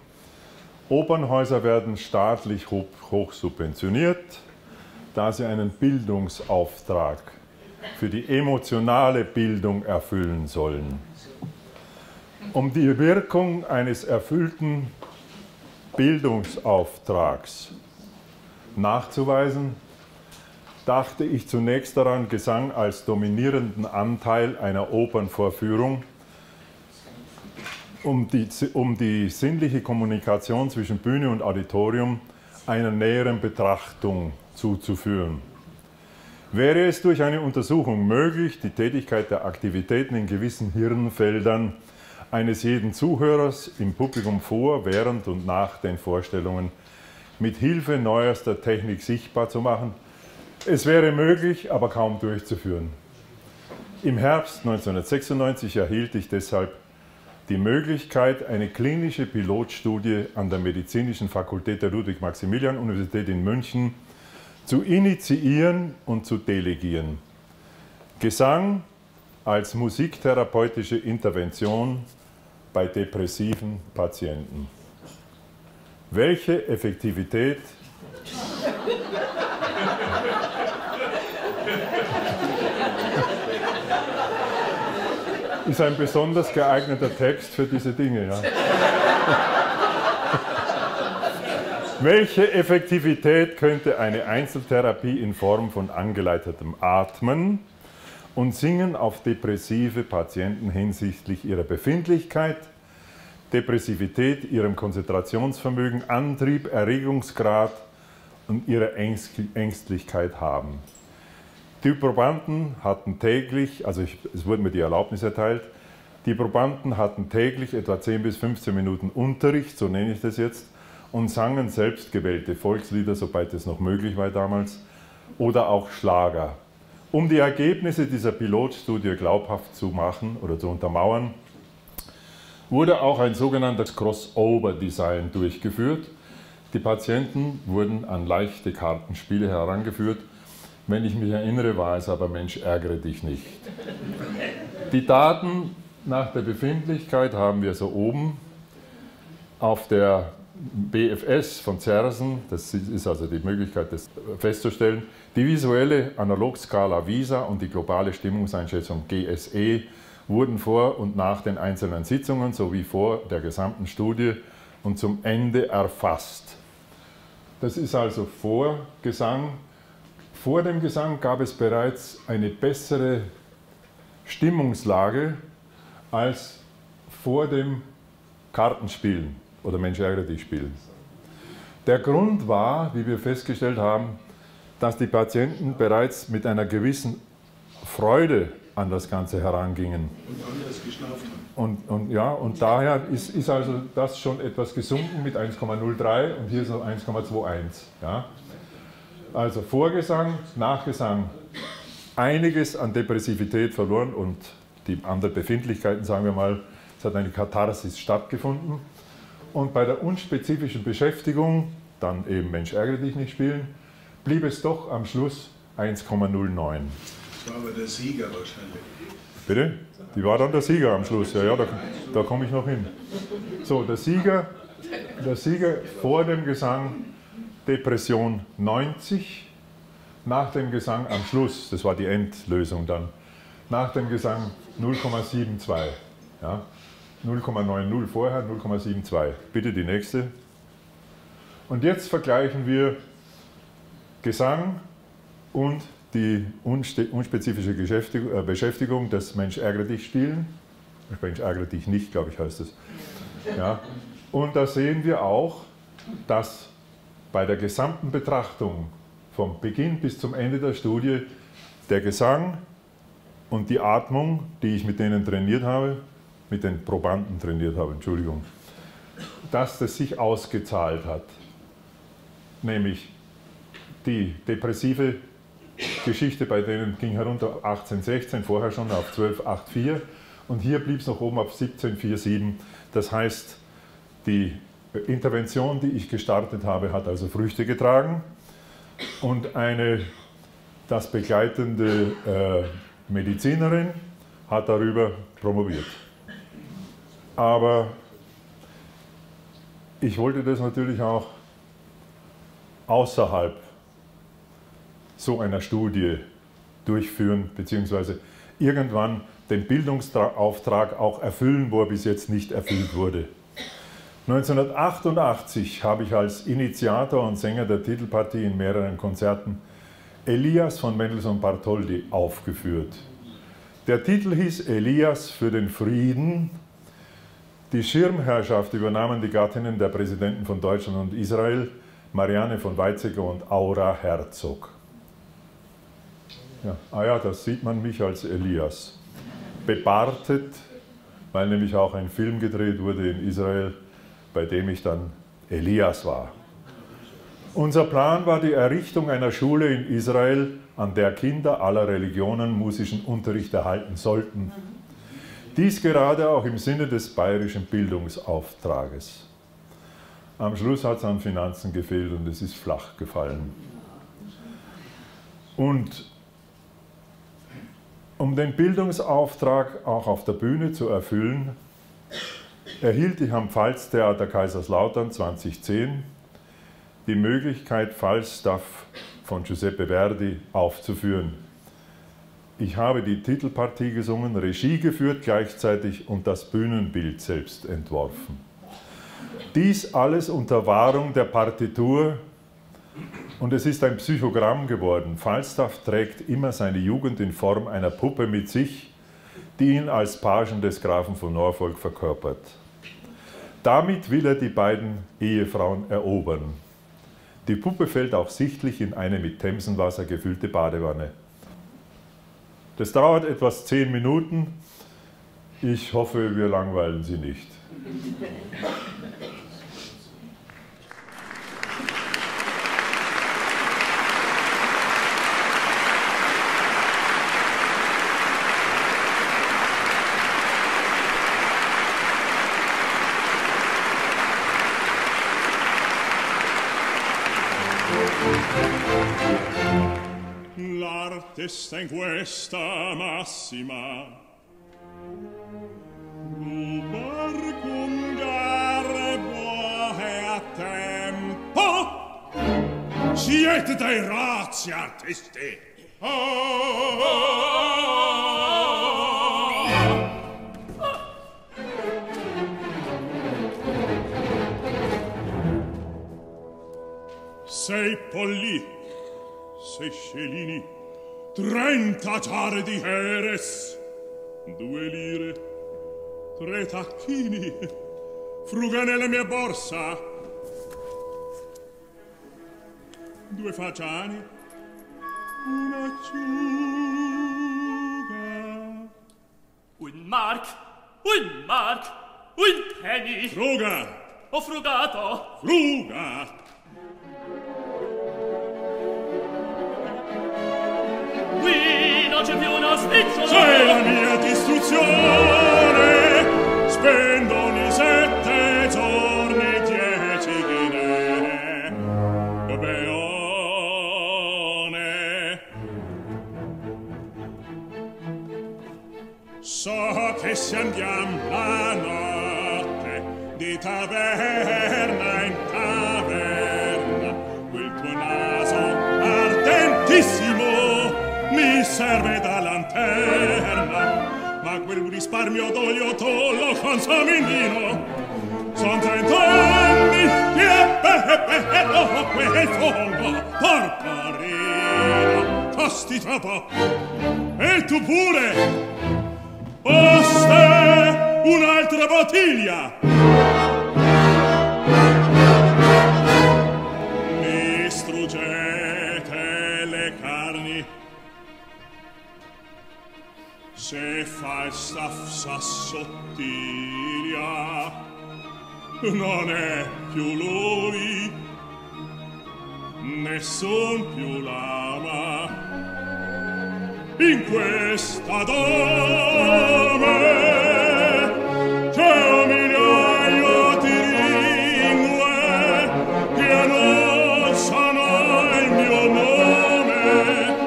Opernhäuser werden staatlich hoch, hoch subventioniert, da sie einen Bildungsauftrag für die emotionale Bildung erfüllen sollen. Um die Wirkung eines erfüllten Bildungsauftrags nachzuweisen, dachte ich zunächst daran, Gesang als dominierenden Anteil einer Opernvorführung, um die, um die sinnliche Kommunikation zwischen Bühne und Auditorium einer näheren Betrachtung zuzuführen. Wäre es durch eine Untersuchung möglich, die Tätigkeit der Aktivitäten in gewissen Hirnfeldern eines jeden Zuhörers im Publikum vor, während und nach den Vorstellungen mit Hilfe neuester Technik sichtbar zu machen? Es wäre möglich, aber kaum durchzuführen. Im Herbst neunzehnhundertsechsundneunzig erhielt ich deshalb die Möglichkeit, eine klinische Pilotstudie an der Medizinischen Fakultät der Ludwig-Maximilian-Universität in München zu initiieren und zu delegieren. Gesang als musiktherapeutische Intervention bei depressiven Patienten. Welche Effektivität ist ein besonders geeigneter Text für diese Dinge. Ja. Welche Effektivität könnte eine Einzeltherapie in Form von angeleitetem Atmen und Singen auf depressive Patienten hinsichtlich ihrer Befindlichkeit, Depressivität, ihrem Konzentrationsvermögen, Antrieb, Erregungsgrad und ihrer Ängstlichkeit haben? Die Probanden hatten täglich, also ich, es wurde mir die Erlaubnis erteilt, die Probanden hatten täglich etwa zehn bis fünfzehn Minuten Unterricht, so nenne ich das jetzt, und sangen selbstgewählte Volkslieder, soweit es noch möglich war damals, oder auch Schlager. Um die Ergebnisse dieser Pilotstudie glaubhaft zu machen oder zu untermauern, wurde auch ein sogenanntes Crossover-Design durchgeführt. Die Patienten wurden an leichte Kartenspiele herangeführt. Wenn ich mich erinnere, war es aber, Mensch, ärgere dich nicht. Die Daten nach der Befindlichkeit haben wir so oben auf der B F S von Zersen, das ist also die Möglichkeit, das festzustellen, die visuelle Analogskala VISA und die globale Stimmungseinschätzung G S E wurden vor und nach den einzelnen Sitzungen sowie vor der gesamten Studie und zum Ende erfasst. Das ist also vor Gesang. Vor dem Gesang gab es bereits eine bessere Stimmungslage als vor dem Kartenspielen oder Mensch ärgere dich spielen. Der Grund war, wie wir festgestellt haben, dass die Patienten bereits mit einer gewissen Freude an das Ganze herangingen. Und anders geschlafen haben. Und, und, ja, und daher ist, ist also das schon etwas gesunken mit eins Komma null drei und hier so eins Komma einundzwanzig. Ja? Also Vorgesang, Nachgesang, einiges an Depressivität verloren und die anderen Befindlichkeiten, sagen wir mal, es hat eine Katharsis stattgefunden. Und bei der unspezifischen Beschäftigung, dann eben Mensch ärgere dich nicht spielen, blieb es doch am Schluss eins Komma null neun. Das war aber der Sieger wahrscheinlich. Bitte? Die war dann der Sieger am Schluss, ja, ja, da, da komme ich noch hin. So, der Sieger, der Sieger vor dem Gesang, Depression neunzig, nach dem Gesang am Schluss, das war die Endlösung dann, nach dem Gesang null Komma zweiundsiebzig, ja, null Komma neunzig vorher, null Komma zweiundsiebzig. Bitte die nächste. Und jetzt vergleichen wir Gesang und die unspezifische Beschäftigung, das Mensch ärgere dich spielen, Mensch ärgere dich nicht, glaube ich, heißt es. Ja. Und da sehen wir auch, dass bei der gesamten Betrachtung vom Beginn bis zum Ende der Studie der Gesang und die Atmung, die ich mit denen trainiert habe, mit den Probanden trainiert habe, Entschuldigung, dass das sich ausgezahlt hat. Nämlich die depressive Geschichte bei denen ging herunter achtzehn Komma sechzehn, vorher schon auf zwölf Komma vierundachtzig und hier blieb es noch oben auf siebzehn Komma siebenundvierzig. Das heißt, die Intervention, die ich gestartet habe, hat also Früchte getragen und eine das begleitende äh, Medizinerin hat darüber promoviert. Aber ich wollte das natürlich auch außerhalb so einer Studie durchführen, beziehungsweise irgendwann den Bildungsauftrag auch erfüllen, wo er bis jetzt nicht erfüllt wurde. neunzehnhundertachtundachtzig habe ich als Initiator und Sänger der Titelpartie in mehreren Konzerten Elias von Mendelssohn Bartholdy aufgeführt. Der Titel hieß Elias für den Frieden. Die Schirmherrschaft übernahmen die Gattinnen der Präsidenten von Deutschland und Israel, Marianne von Weizsäcker und Aura Herzog. Ja, ah ja, das sieht man mich als Elias. Bebartet, weil nämlich auch ein Film gedreht wurde in Israel, bei dem ich dann Elias war. Unser Plan war die Errichtung einer Schule in Israel, an der Kinder aller Religionen musischen Unterricht erhalten sollten. Dies gerade auch im Sinne des bayerischen Bildungsauftrages. Am Schluss hat es an Finanzen gefehlt und es ist flach gefallen. Und um den Bildungsauftrag auch auf der Bühne zu erfüllen, erhielt ich am Pfalztheater Kaiserslautern zweitausendzehn die Möglichkeit, Falstaff von Giuseppe Verdi aufzuführen. Ich habe die Titelpartie gesungen, Regie geführt gleichzeitig und das Bühnenbild selbst entworfen. Dies alles unter Wahrung der Partitur und es ist ein Psychogramm geworden. Falstaff trägt immer seine Jugend in Form einer Puppe mit sich, die ihn als Pagen des Grafen von Norfolk verkörpert. Damit will er die beiden Ehefrauen erobern. Die Puppe fällt auch sichtlich in eine mit Themsenwasser gefüllte Badewanne. Das dauert etwas zehn Minuten. Ich hoffe, wir langweilen Sie nicht. L'arte sta in questa massima, l'uber cum garbo e a tempo, siete dei razzi artisti. Oh, oh, oh, oh, oh. Sei Polli, sei Scelini, trenta tare di Heres, due lire, tre tacchini, fruga nella mia borsa, due fagiani, un'acciuga. Un mark, un mark, un penny. Fruga! Ho frugato! Fruga! Qui non c'è più uno spicciolo. C'è la mia distruzione. Spendo ogni sette giorni dieci ghinene. Beone. So che se andiamo la notte di taverna in taverna, quel tuo naso ardentissimo mi serve da lanterna, ma quel risparmio d'olio tollo con saminino. Son trent'anni che perdo quel fondo porporino. Tosti troppo, e tu pure. O se un'altra bottiglia. Mi struggete le carni. Se Falstaff s'assottiglia, non è più lui, nessun più l'ama in questa dame. C'è un migliaio di lingue che non sanno il mio nome,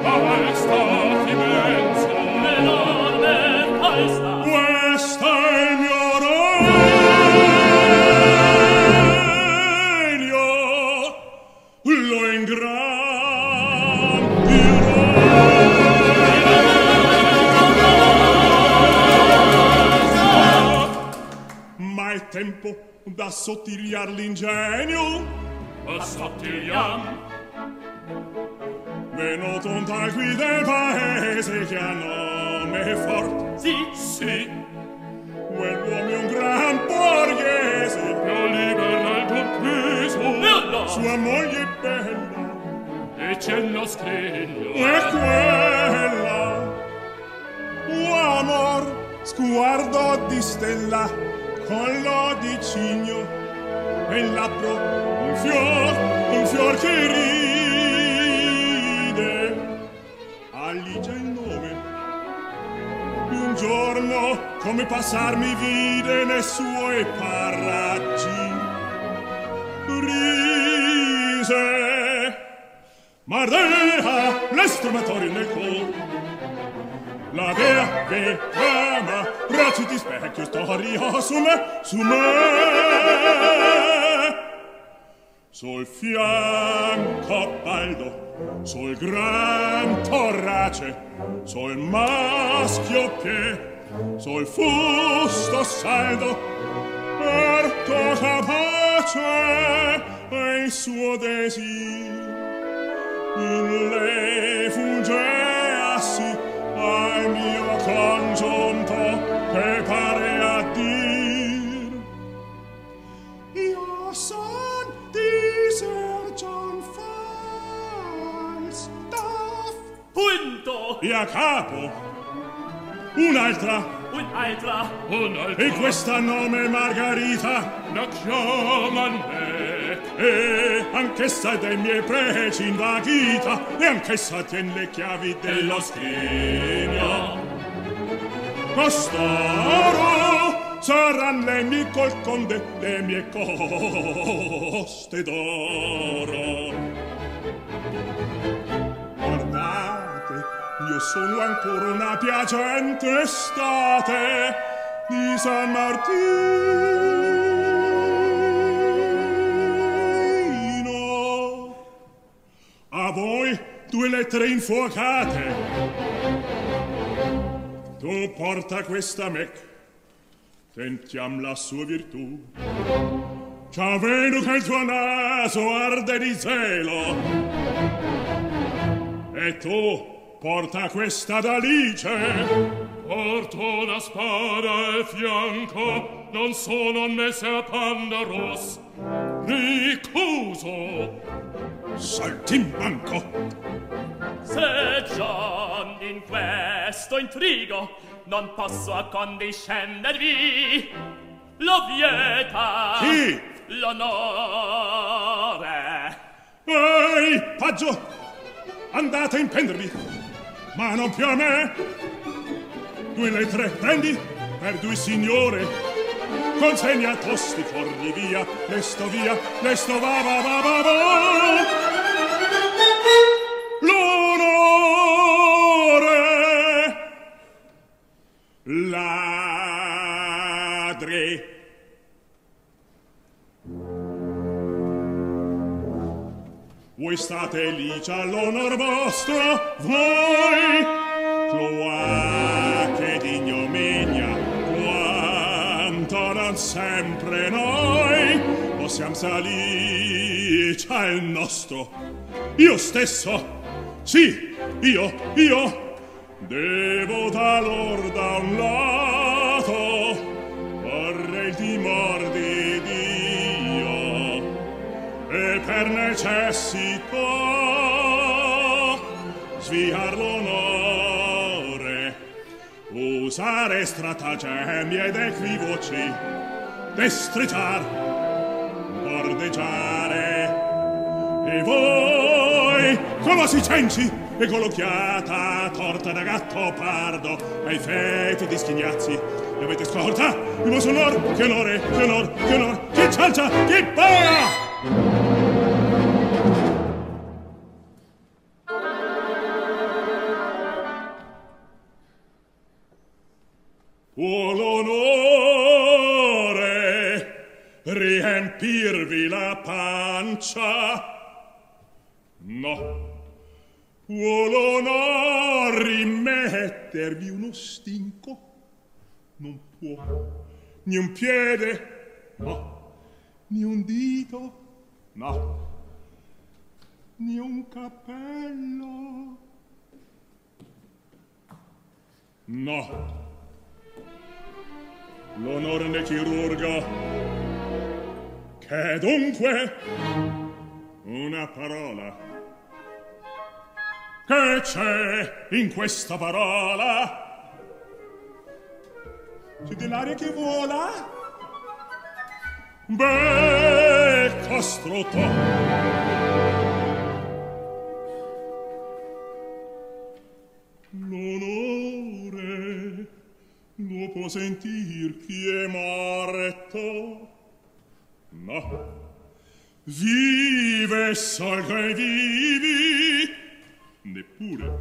ma basta di me. Questo è il mio re. ein Grand Bureau. Ma il tempo da sottigliar l'ingegno, da sottigliam, venuto un tal qui del paese che ha nome forte. Sì, sì, quell'uomo è un gran borghese, più libero e compreso, sua moglie è bella, e c'è lo stella, e quella, un amor, sguardo di stella, collo di cigno, e labbro, un fior, un fior che ride. Alice il nome, un giorno come passarmi vide nei suoi paraggi, rise, marea l'estrematorio nel cor, la vea che ama, bracci di specchio, storia su me, su me, sul fianco paldo, sul gran torace, sul maschio che, sul fusto saldo, arco capace e il suo desir. Lei fungeassi al mio congiunto che pare a dir. Io son di Sergian Falstaff. Punto! E a capo un'altra, un'altra, un'altra, e questa nome Margherita, la chiaman me, e anch'essa dei miei pregi invaghita, e anch'essa tien le chiavi dello scrigno. Costoro saranno le mie colconde, le mie coste d'oro. Io sono ancora una piacente estate di San Martino. A voi due lettere infuocate. Tu porta questa a me, tentiam la sua virtù. C'ha vedo che il tuo naso arde di zelo. E tu porta questa d'Alice. Porto una spada al fianco, non sono né serpandaros, ricuso. Saltimbanco. Se John in questo intrigo non posso accondiscendervi, lo vieta. Sì. L'onore. Ehi, paggio, andate a impendervi. Ma non più a me. Due lettere prendi per due signore, consegna tosti, corri via, lesto via, lesto va va va va va. L'onore. Ladri. Voi state lì, c'ha l'onor vostro, voi! Cloache d'ignominia, quanto non sempre noi possiamo salire, c'ha il nostro. Io stesso, sì, io, io, devo da lor da un lato, vorrei dimordi di e per necessità sviar l'onore, usare stratagemmi ed equivoci, destreggiar, bordeggiare. E voi, come si cenci e con l'occhiata torta da gatto pardo ai feti di schignazzi, e avete scorta il vostro onor, che onore, che onor, che onor, che cialcia, che paga! O l'onore riempirvi la pancia, No, vuolo no rimettervi uno stinco, non può, né un piede, no, né un dito, no, né un cappello, no. L'onorne chirurga, che dunque una parola, che c'è in questa parola? C'è dell'aria che vola? Beh, costrutto. L'onore lo può sentir chi è morto? No. Vive salga e vivi, neppure,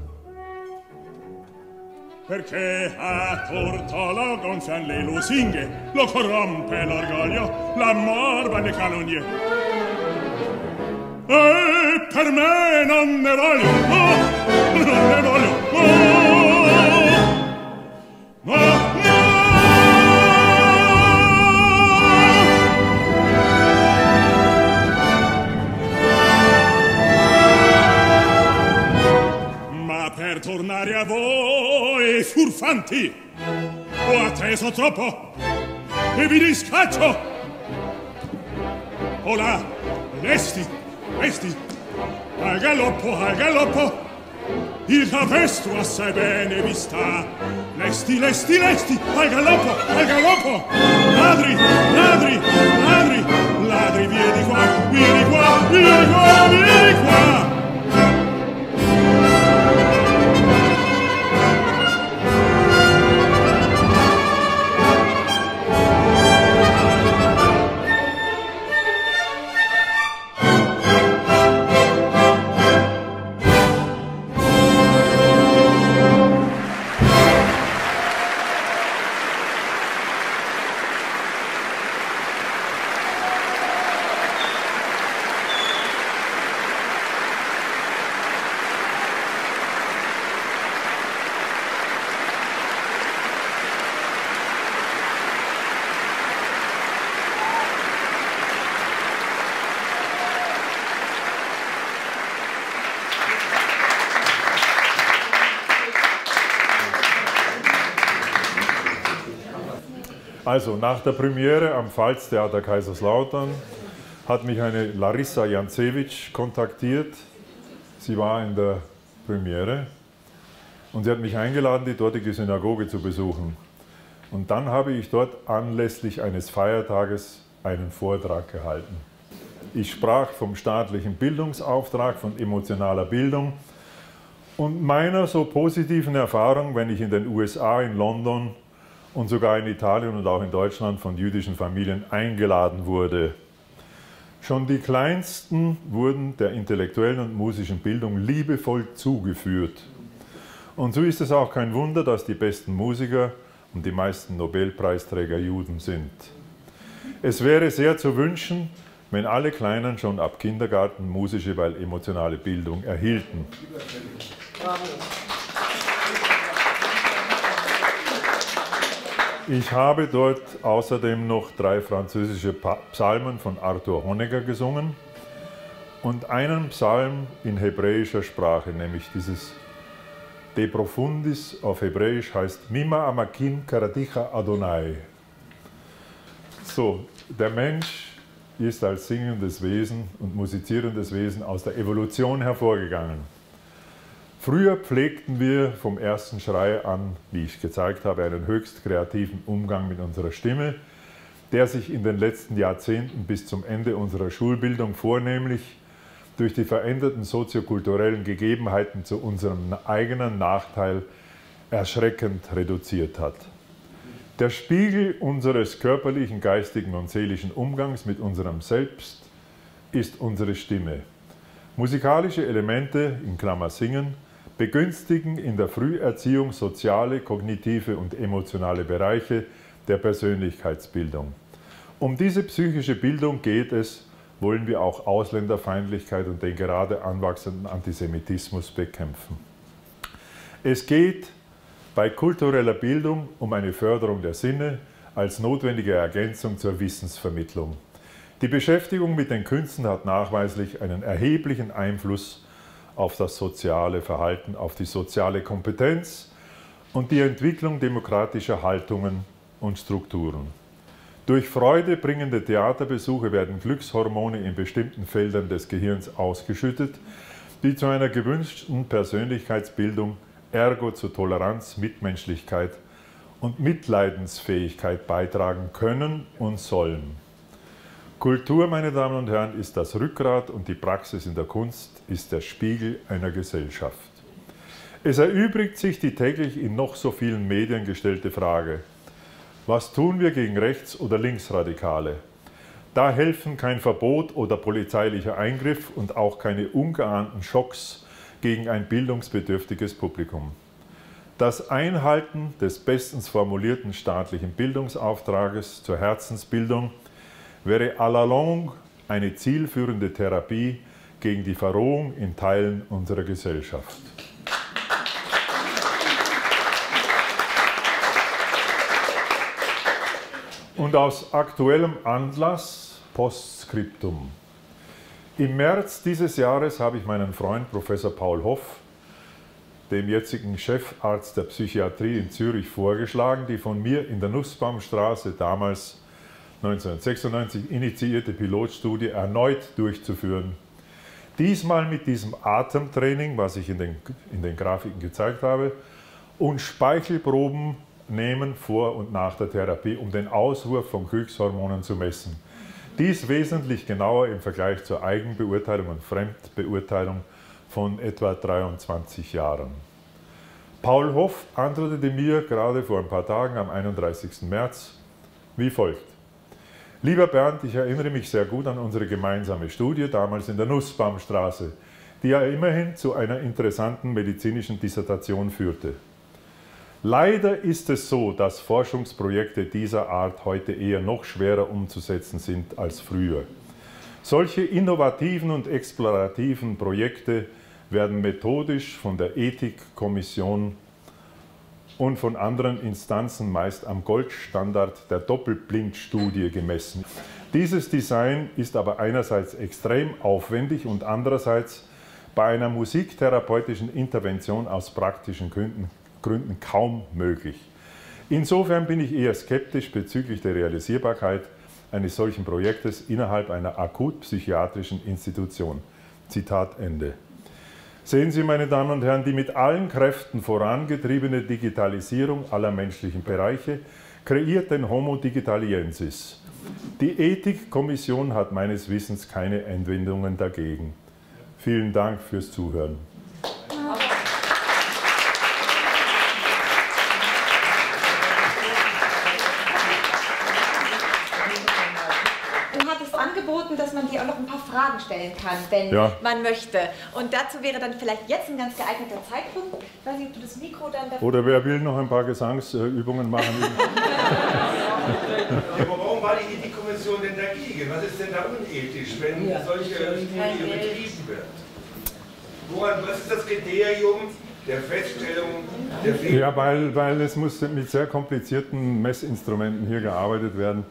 perché a torto lo gonfian le lusinghe, lo corrompe l'orgoglio, la morba le calunnie. E per me non ne voglio, no, non ne voglio, no, no. Per tornare a voi, furfanti, ho atteso troppo e vi riscaccio. Olà, resti, resti, al galoppo, al galoppo, il capestro assai bene vi sta. Lesti, lesti, lesti, al galoppo, al galoppo, ladri, ladri, ladri, ladri, vieni qua, vieni qua, vieni qua, vieni qua. Also, nach der Premiere am Pfalztheater Kaiserslautern hat mich eine Larissa Jancewitsch kontaktiert. Sie war in der Premiere und sie hat mich eingeladen, die dortige Synagoge zu besuchen. Und dann habe ich dort anlässlich eines Feiertages einen Vortrag gehalten. Ich sprach vom staatlichen Bildungsauftrag, von emotionaler Bildung und meiner so positiven Erfahrung, wenn ich in den U S A, in London und sogar in Italien und auch in Deutschland von jüdischen Familien eingeladen wurde. Schon die Kleinsten wurden der intellektuellen und musischen Bildung liebevoll zugeführt. Und so ist es auch kein Wunder, dass die besten Musiker und die meisten Nobelpreisträger Juden sind. Es wäre sehr zu wünschen, wenn alle Kleinen schon ab Kindergarten musische, weil emotionale Bildung erhielten. Ich habe dort außerdem noch drei französische Psalmen von Arthur Honegger gesungen und einen Psalm in hebräischer Sprache, nämlich dieses De Profundis auf Hebräisch heißt Mima Amakim Karadicha Adonai. So, der Mensch ist als singendes Wesen und musizierendes Wesen aus der Evolution hervorgegangen. Früher pflegten wir vom ersten Schrei an, wie ich gezeigt habe, einen höchst kreativen Umgang mit unserer Stimme, der sich in den letzten Jahrzehnten bis zum Ende unserer Schulbildung vornehmlich durch die veränderten soziokulturellen Gegebenheiten zu unserem eigenen Nachteil erschreckend reduziert hat. Der Spiegel unseres körperlichen, geistigen und seelischen Umgangs mit unserem Selbst ist unsere Stimme. Musikalische Elemente, in Klammer Singen, begünstigen in der Früherziehung soziale, kognitive und emotionale Bereiche der Persönlichkeitsbildung. Um diese psychische Bildung geht es wollen wir auch Ausländerfeindlichkeit und den gerade anwachsenden Antisemitismus bekämpfen. Es geht bei kultureller Bildung um eine Förderung der Sinne als notwendige Ergänzung zur Wissensvermittlung. Die Beschäftigung mit den Künsten hat nachweislich einen erheblichen Einfluss auf das soziale Verhalten, auf die soziale Kompetenz und die Entwicklung demokratischer Haltungen und Strukturen. Durch freudebringende Theaterbesuche werden Glückshormone in bestimmten Feldern des Gehirns ausgeschüttet, die zu einer gewünschten Persönlichkeitsbildung, ergo zu Toleranz, Mitmenschlichkeit und Mitleidensfähigkeit beitragen können und sollen. Kultur, meine Damen und Herren, ist das Rückgrat und die Praxis in der Kunst ist der Spiegel einer Gesellschaft. Es erübrigt sich die täglich in noch so vielen Medien gestellte Frage: Was tun wir gegen Rechts- oder Linksradikale? Da helfen kein Verbot oder polizeilicher Eingriff und auch keine ungeahnten Schocks gegen ein bildungsbedürftiges Publikum. Das Einhalten des bestens formulierten staatlichen Bildungsauftrages zur Herzensbildung wäre à la longue eine zielführende Therapie gegen die Verrohung in Teilen unserer Gesellschaft. Und aus aktuellem Anlass Postskriptum. Im März dieses Jahres habe ich meinen Freund Professor Paul Hoff, dem jetzigen Chefarzt der Psychiatrie in Zürich, vorgeschlagen, die von mir in der Nussbaumstraße damals neunzehnhundertsechsundneunzig initiierte Pilotstudie erneut durchzuführen. Diesmal mit diesem Atemtraining, was ich in den, in den Grafiken gezeigt habe, und Speichelproben nehmen vor und nach der Therapie, um den Auswurf von Glückshormonen zu messen. Dies wesentlich genauer im Vergleich zur Eigenbeurteilung und Fremdbeurteilung von etwa dreiundzwanzig Jahren. Paul Hoff antwortete mir gerade vor ein paar Tagen am einunddreißigsten März wie folgt: Lieber Bernd, ich erinnere mich sehr gut an unsere gemeinsame Studie, damals in der Nussbaumstraße, die ja immerhin zu einer interessanten medizinischen Dissertation führte. Leider ist es so, dass Forschungsprojekte dieser Art heute eher noch schwerer umzusetzen sind als früher. Solche innovativen und explorativen Projekte werden methodisch von der Ethikkommission und von anderen Instanzen meist am Goldstandard der Doppelblindstudie gemessen. Dieses Design ist aber einerseits extrem aufwendig und andererseits bei einer musiktherapeutischen Intervention aus praktischen Gründen, Gründen kaum möglich. Insofern bin ich eher skeptisch bezüglich der Realisierbarkeit eines solchen Projektes innerhalb einer akut psychiatrischen Institution. Zitat Ende. Sehen Sie, meine Damen und Herren, die mit allen Kräften vorangetriebene Digitalisierung aller menschlichen Bereiche kreiert den Homo Digitaliensis. Die Ethikkommission hat meines Wissens keine Einwendungen dagegen. Vielen Dank fürs Zuhören. Dass man dir auch noch ein paar Fragen stellen kann, wenn ja. man möchte. Und dazu wäre dann vielleicht jetzt ein ganz geeigneter Zeitpunkt. Ich weiß nicht, ob du das Mikro dann... Oder wer will noch ein paar Gesangsübungen machen? Ja, aber warum war die Ethikkommission denn dagegen? Was ist denn da unethisch, wenn ja. solche Studien betrieben wird? Woran, was ist das Kriterium der Feststellung der Fehler? Ja, weil, weil es muss mit sehr komplizierten Messinstrumenten hier gearbeitet werden,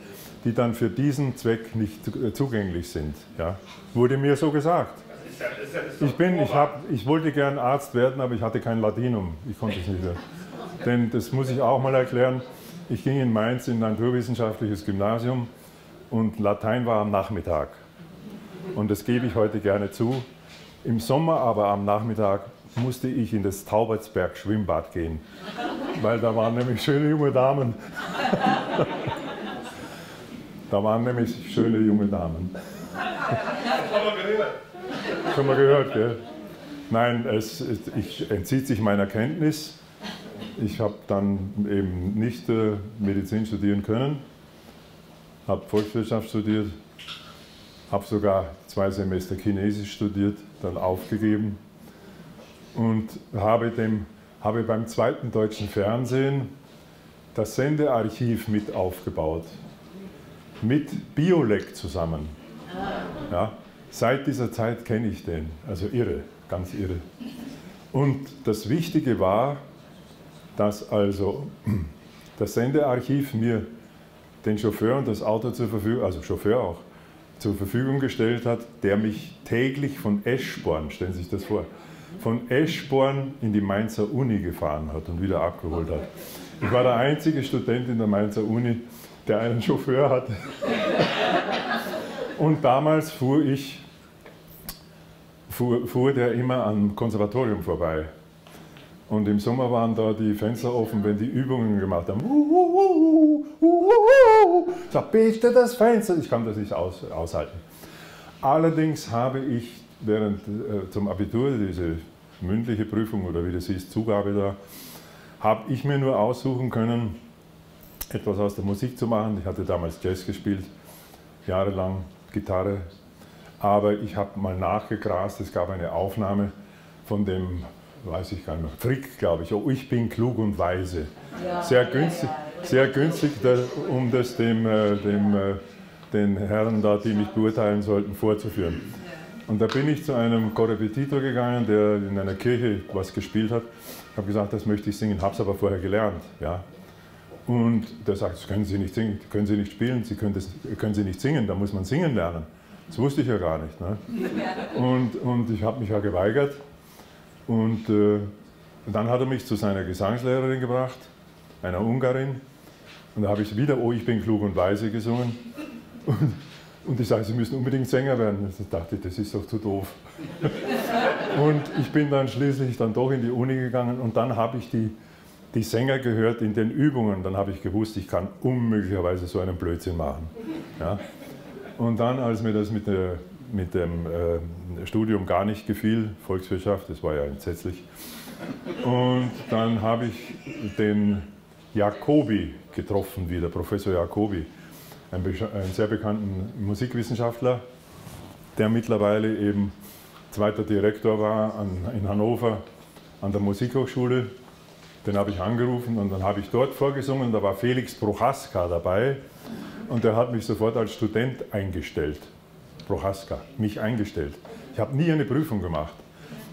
die dann für diesen Zweck nicht zugänglich sind. Ja? Wurde mir so gesagt. Ist ja, ist ja, ist ich, bin, ich, hab, ich wollte gern Arzt werden, aber ich hatte kein Latinum. Ich konnte es nicht mehr. Denn das muss ich auch mal erklären. Ich ging in Mainz in ein naturwissenschaftliches Gymnasium und Latein war am Nachmittag. Und das gebe ich heute gerne zu. Im Sommer aber am Nachmittag musste ich in das Taubertsberg Schwimmbad gehen. Weil da waren nämlich schöne junge Damen. Da waren nämlich schöne junge Damen. Schon mal gehört. Schon mal gehört, gell? Nein, es, es ich, entzieht sich meiner Kenntnis. Ich habe dann eben nicht äh, Medizin studieren können, habe Volkswirtschaft studiert, habe sogar zwei Semester Chinesisch studiert, dann aufgegeben und habe, dem, habe beim zweiten deutschen Fernsehen das Sendearchiv mit aufgebaut. Mit Biolek zusammen. Ja, seit dieser Zeit kenne ich den, also irre, ganz irre. Und das Wichtige war, dass also das Sendearchiv mir den Chauffeur und das Auto zur Verfügung, also Chauffeur auch, zur Verfügung gestellt hat, der mich täglich von Eschborn, stellen Sie sich das vor, von Eschborn in die Mainzer Uni gefahren hat und wieder abgeholt hat. Ich war der einzige Student in der Mainzer Uni, der einen Chauffeur hatte. Und damals fuhr ich, fuhr, fuhr der immer am Konservatorium vorbei. Und im Sommer waren da die Fenster offen, wenn die Übungen gemacht haben. Sag bitte das Fenster, ich kann das nicht aus, aushalten. Allerdings habe ich während äh, zum Abitur, diese mündliche Prüfung oder wie das hieß, Zugabe da, habe ich mir nur aussuchen können, etwas aus der Musik zu machen. Ich hatte damals Jazz gespielt, jahrelang Gitarre, aber ich habe mal nachgegrast, es gab eine Aufnahme von dem, weiß ich gar nicht mehr, Frick, glaube ich, oh, ich bin klug und weise. Ja, sehr günstig, ja, ja. Sehr günstig, um das dem, dem, den Herren da, die mich beurteilen sollten, vorzuführen. Und da bin ich zu einem Korrepetitor gegangen, der in einer Kirche was gespielt hat. Ich habe gesagt, das möchte ich singen, habe es aber vorher gelernt. Ja. Und der sagt, das können Sie nicht singen, können Sie nicht spielen, Sie können, das, können Sie nicht singen, da muss man singen lernen. Das wusste ich ja gar nicht. Ne? Und, und ich habe mich ja geweigert. Und äh, dann hat er mich zu seiner Gesangslehrerin gebracht, einer Ungarin. Und da habe ich wieder, oh, ich bin klug und weise gesungen. Und, und ich sage, Sie müssen unbedingt Sänger werden. Ich dachte, das ist doch zu doof. Und ich bin dann schließlich dann doch in die Uni gegangen und dann habe ich die, die Sänger gehört in den Übungen. Dann habe ich gewusst, ich kann unmöglicherweise so einen Blödsinn machen. Ja? Und dann, als mir das mit der mit dem äh, Studium gar nicht gefiel, Volkswirtschaft, das war ja entsetzlich. Und dann habe ich den Jacobi getroffen wieder, Professor Jacobi, einen, einen sehr bekannten Musikwissenschaftler, der mittlerweile eben zweiter Direktor war an, in Hannover an der Musikhochschule. Den habe ich angerufen und dann habe ich dort vorgesungen, da war Felix Prohaska dabei und der hat mich sofort als Student eingestellt. Prohaska, mich eingestellt. Ich habe nie eine Prüfung gemacht.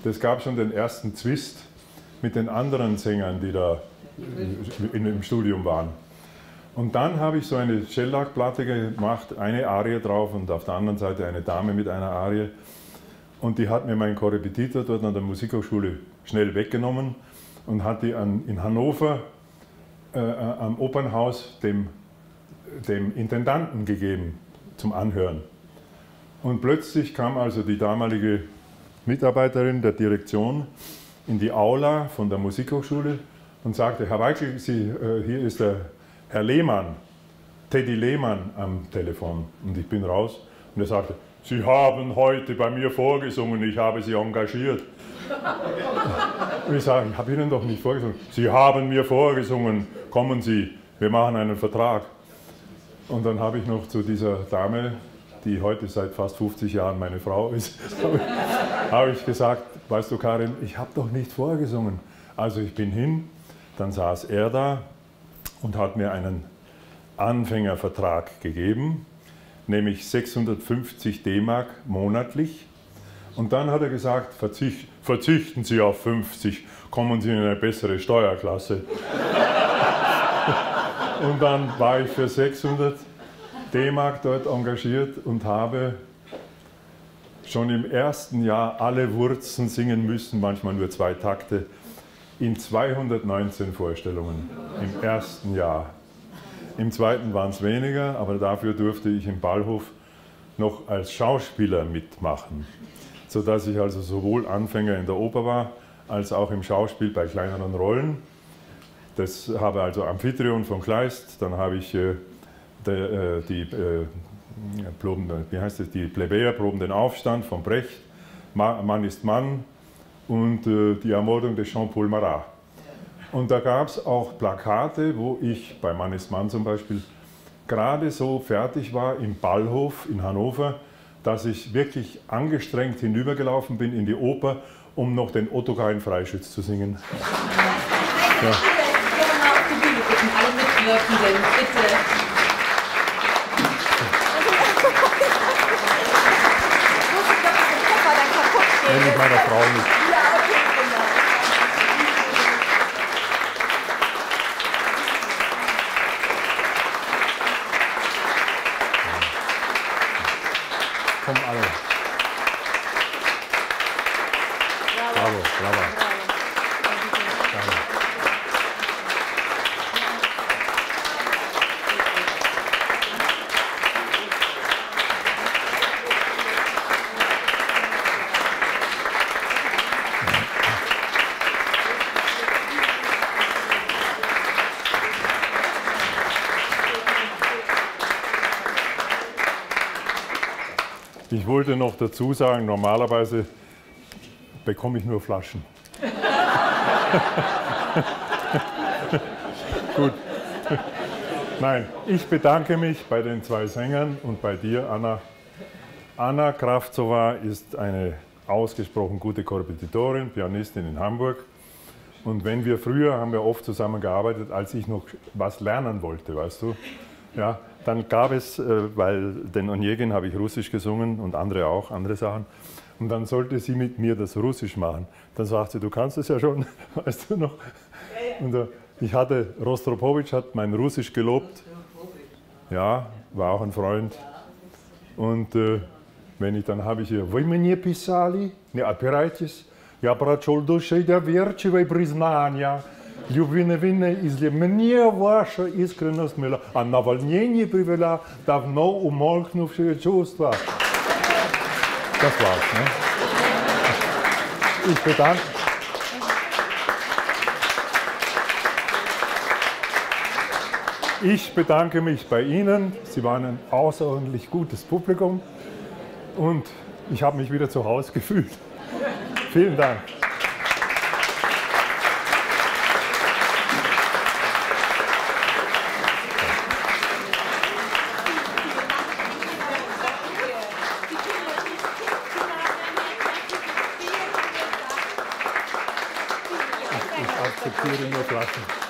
Das gab schon den ersten Zwist mit den anderen Sängern, die da in, im Studium waren. Und dann habe ich so eine Schellackplatte gemacht, eine Arie drauf und auf der anderen Seite eine Dame mit einer Arie. Und die hat mir mein Korrepetitor dort an der Musikhochschule schnell weggenommen und hat die an, in Hannover äh, am Opernhaus dem, dem Intendanten gegeben zum Anhören. Und plötzlich kam also die damalige Mitarbeiterin der Direktion in die Aula von der Musikhochschule und sagte, Herr Weikl, Sie, äh, hier ist der Herr Lehmann, Teddy Lehmann am Telefon. Und ich bin raus und er sagte, Sie haben heute bei mir vorgesungen, ich habe Sie engagiert. Und ich sage, ich habe Ihnen doch nicht vorgesungen. Sie haben mir vorgesungen, kommen Sie, wir machen einen Vertrag. Und dann habe ich noch zu dieser Dame, die heute seit fast fünfzig Jahren meine Frau ist, habe ich, habe ich gesagt, weißt du Karin, ich habe doch nicht vorgesungen. Also ich bin hin, dann saß er da und hat mir einen Anfängervertrag gegeben, nämlich sechshundertfünfzig D-Mark monatlich. Und dann hat er gesagt, Verzicht, verzichten Sie auf fünfzig, kommen Sie in eine bessere Steuerklasse. Und dann war ich für sechshundert D-Mark dort engagiert und habe schon im ersten Jahr alle Wurzeln singen müssen, manchmal nur zwei Takte, in zweihundertneunzehn Vorstellungen im ersten Jahr. Im zweiten waren es weniger, aber dafür durfte ich im Ballhof noch als Schauspieler mitmachen, sodass ich also sowohl Anfänger in der Oper war, als auch im Schauspiel bei kleineren Rollen. Das habe also Amphitryon von Kleist, dann habe ich Die, die, wie heißt das, die Plebejer proben den Aufstand von Brecht, Mann ist Mann und die Ermordung des Jean-Paul Marat. Und da gab es auch Plakate, wo ich, bei Mann ist Mann zum Beispiel, gerade so fertig war im Ballhof in Hannover, dass ich wirklich angestrengt hinübergelaufen bin in die Oper, um noch den Ottokain Freischütz zu singen. Ja. mit meiner Frau nicht. Kommt alle. Bravo, bravo. Ich wollte noch dazu sagen, normalerweise bekomme ich nur Flaschen. Gut. Nein, ich bedanke mich bei den zwei Sängern und bei dir, Anna. Anna Krafzower ist eine ausgesprochen gute Korrepetitorin, Pianistin in Hamburg. Und wenn wir früher, haben wir oft zusammengearbeitet, als ich noch was lernen wollte, weißt du? Ja. Dann gab es, weil den Onegin habe ich Russisch gesungen und andere auch, andere Sachen. Und dann sollte sie mit mir das Russisch machen. Dann sagte sie, du kannst es ja schon, weißt du noch? Und ich hatte, Rostropowitsch hat mein Russisch gelobt. Ja, war auch ein Freund. Und äh, wenn ich, dann habe ich ihr, вы мне писали, не опирайтесь, я прочел души доверчивой признания. Любви невинной изли мне ваша искренность мила, а на волнение привела давно умолкнувшие чувства. Das war's, ne? Ich bedanke. Ich bedanke mich bei Ihnen. Sie waren ein außerordentlich gutes Publikum und ich habe mich wieder zu Hause gefühlt. Vielen Dank. Akzeptiere nur Flaschen.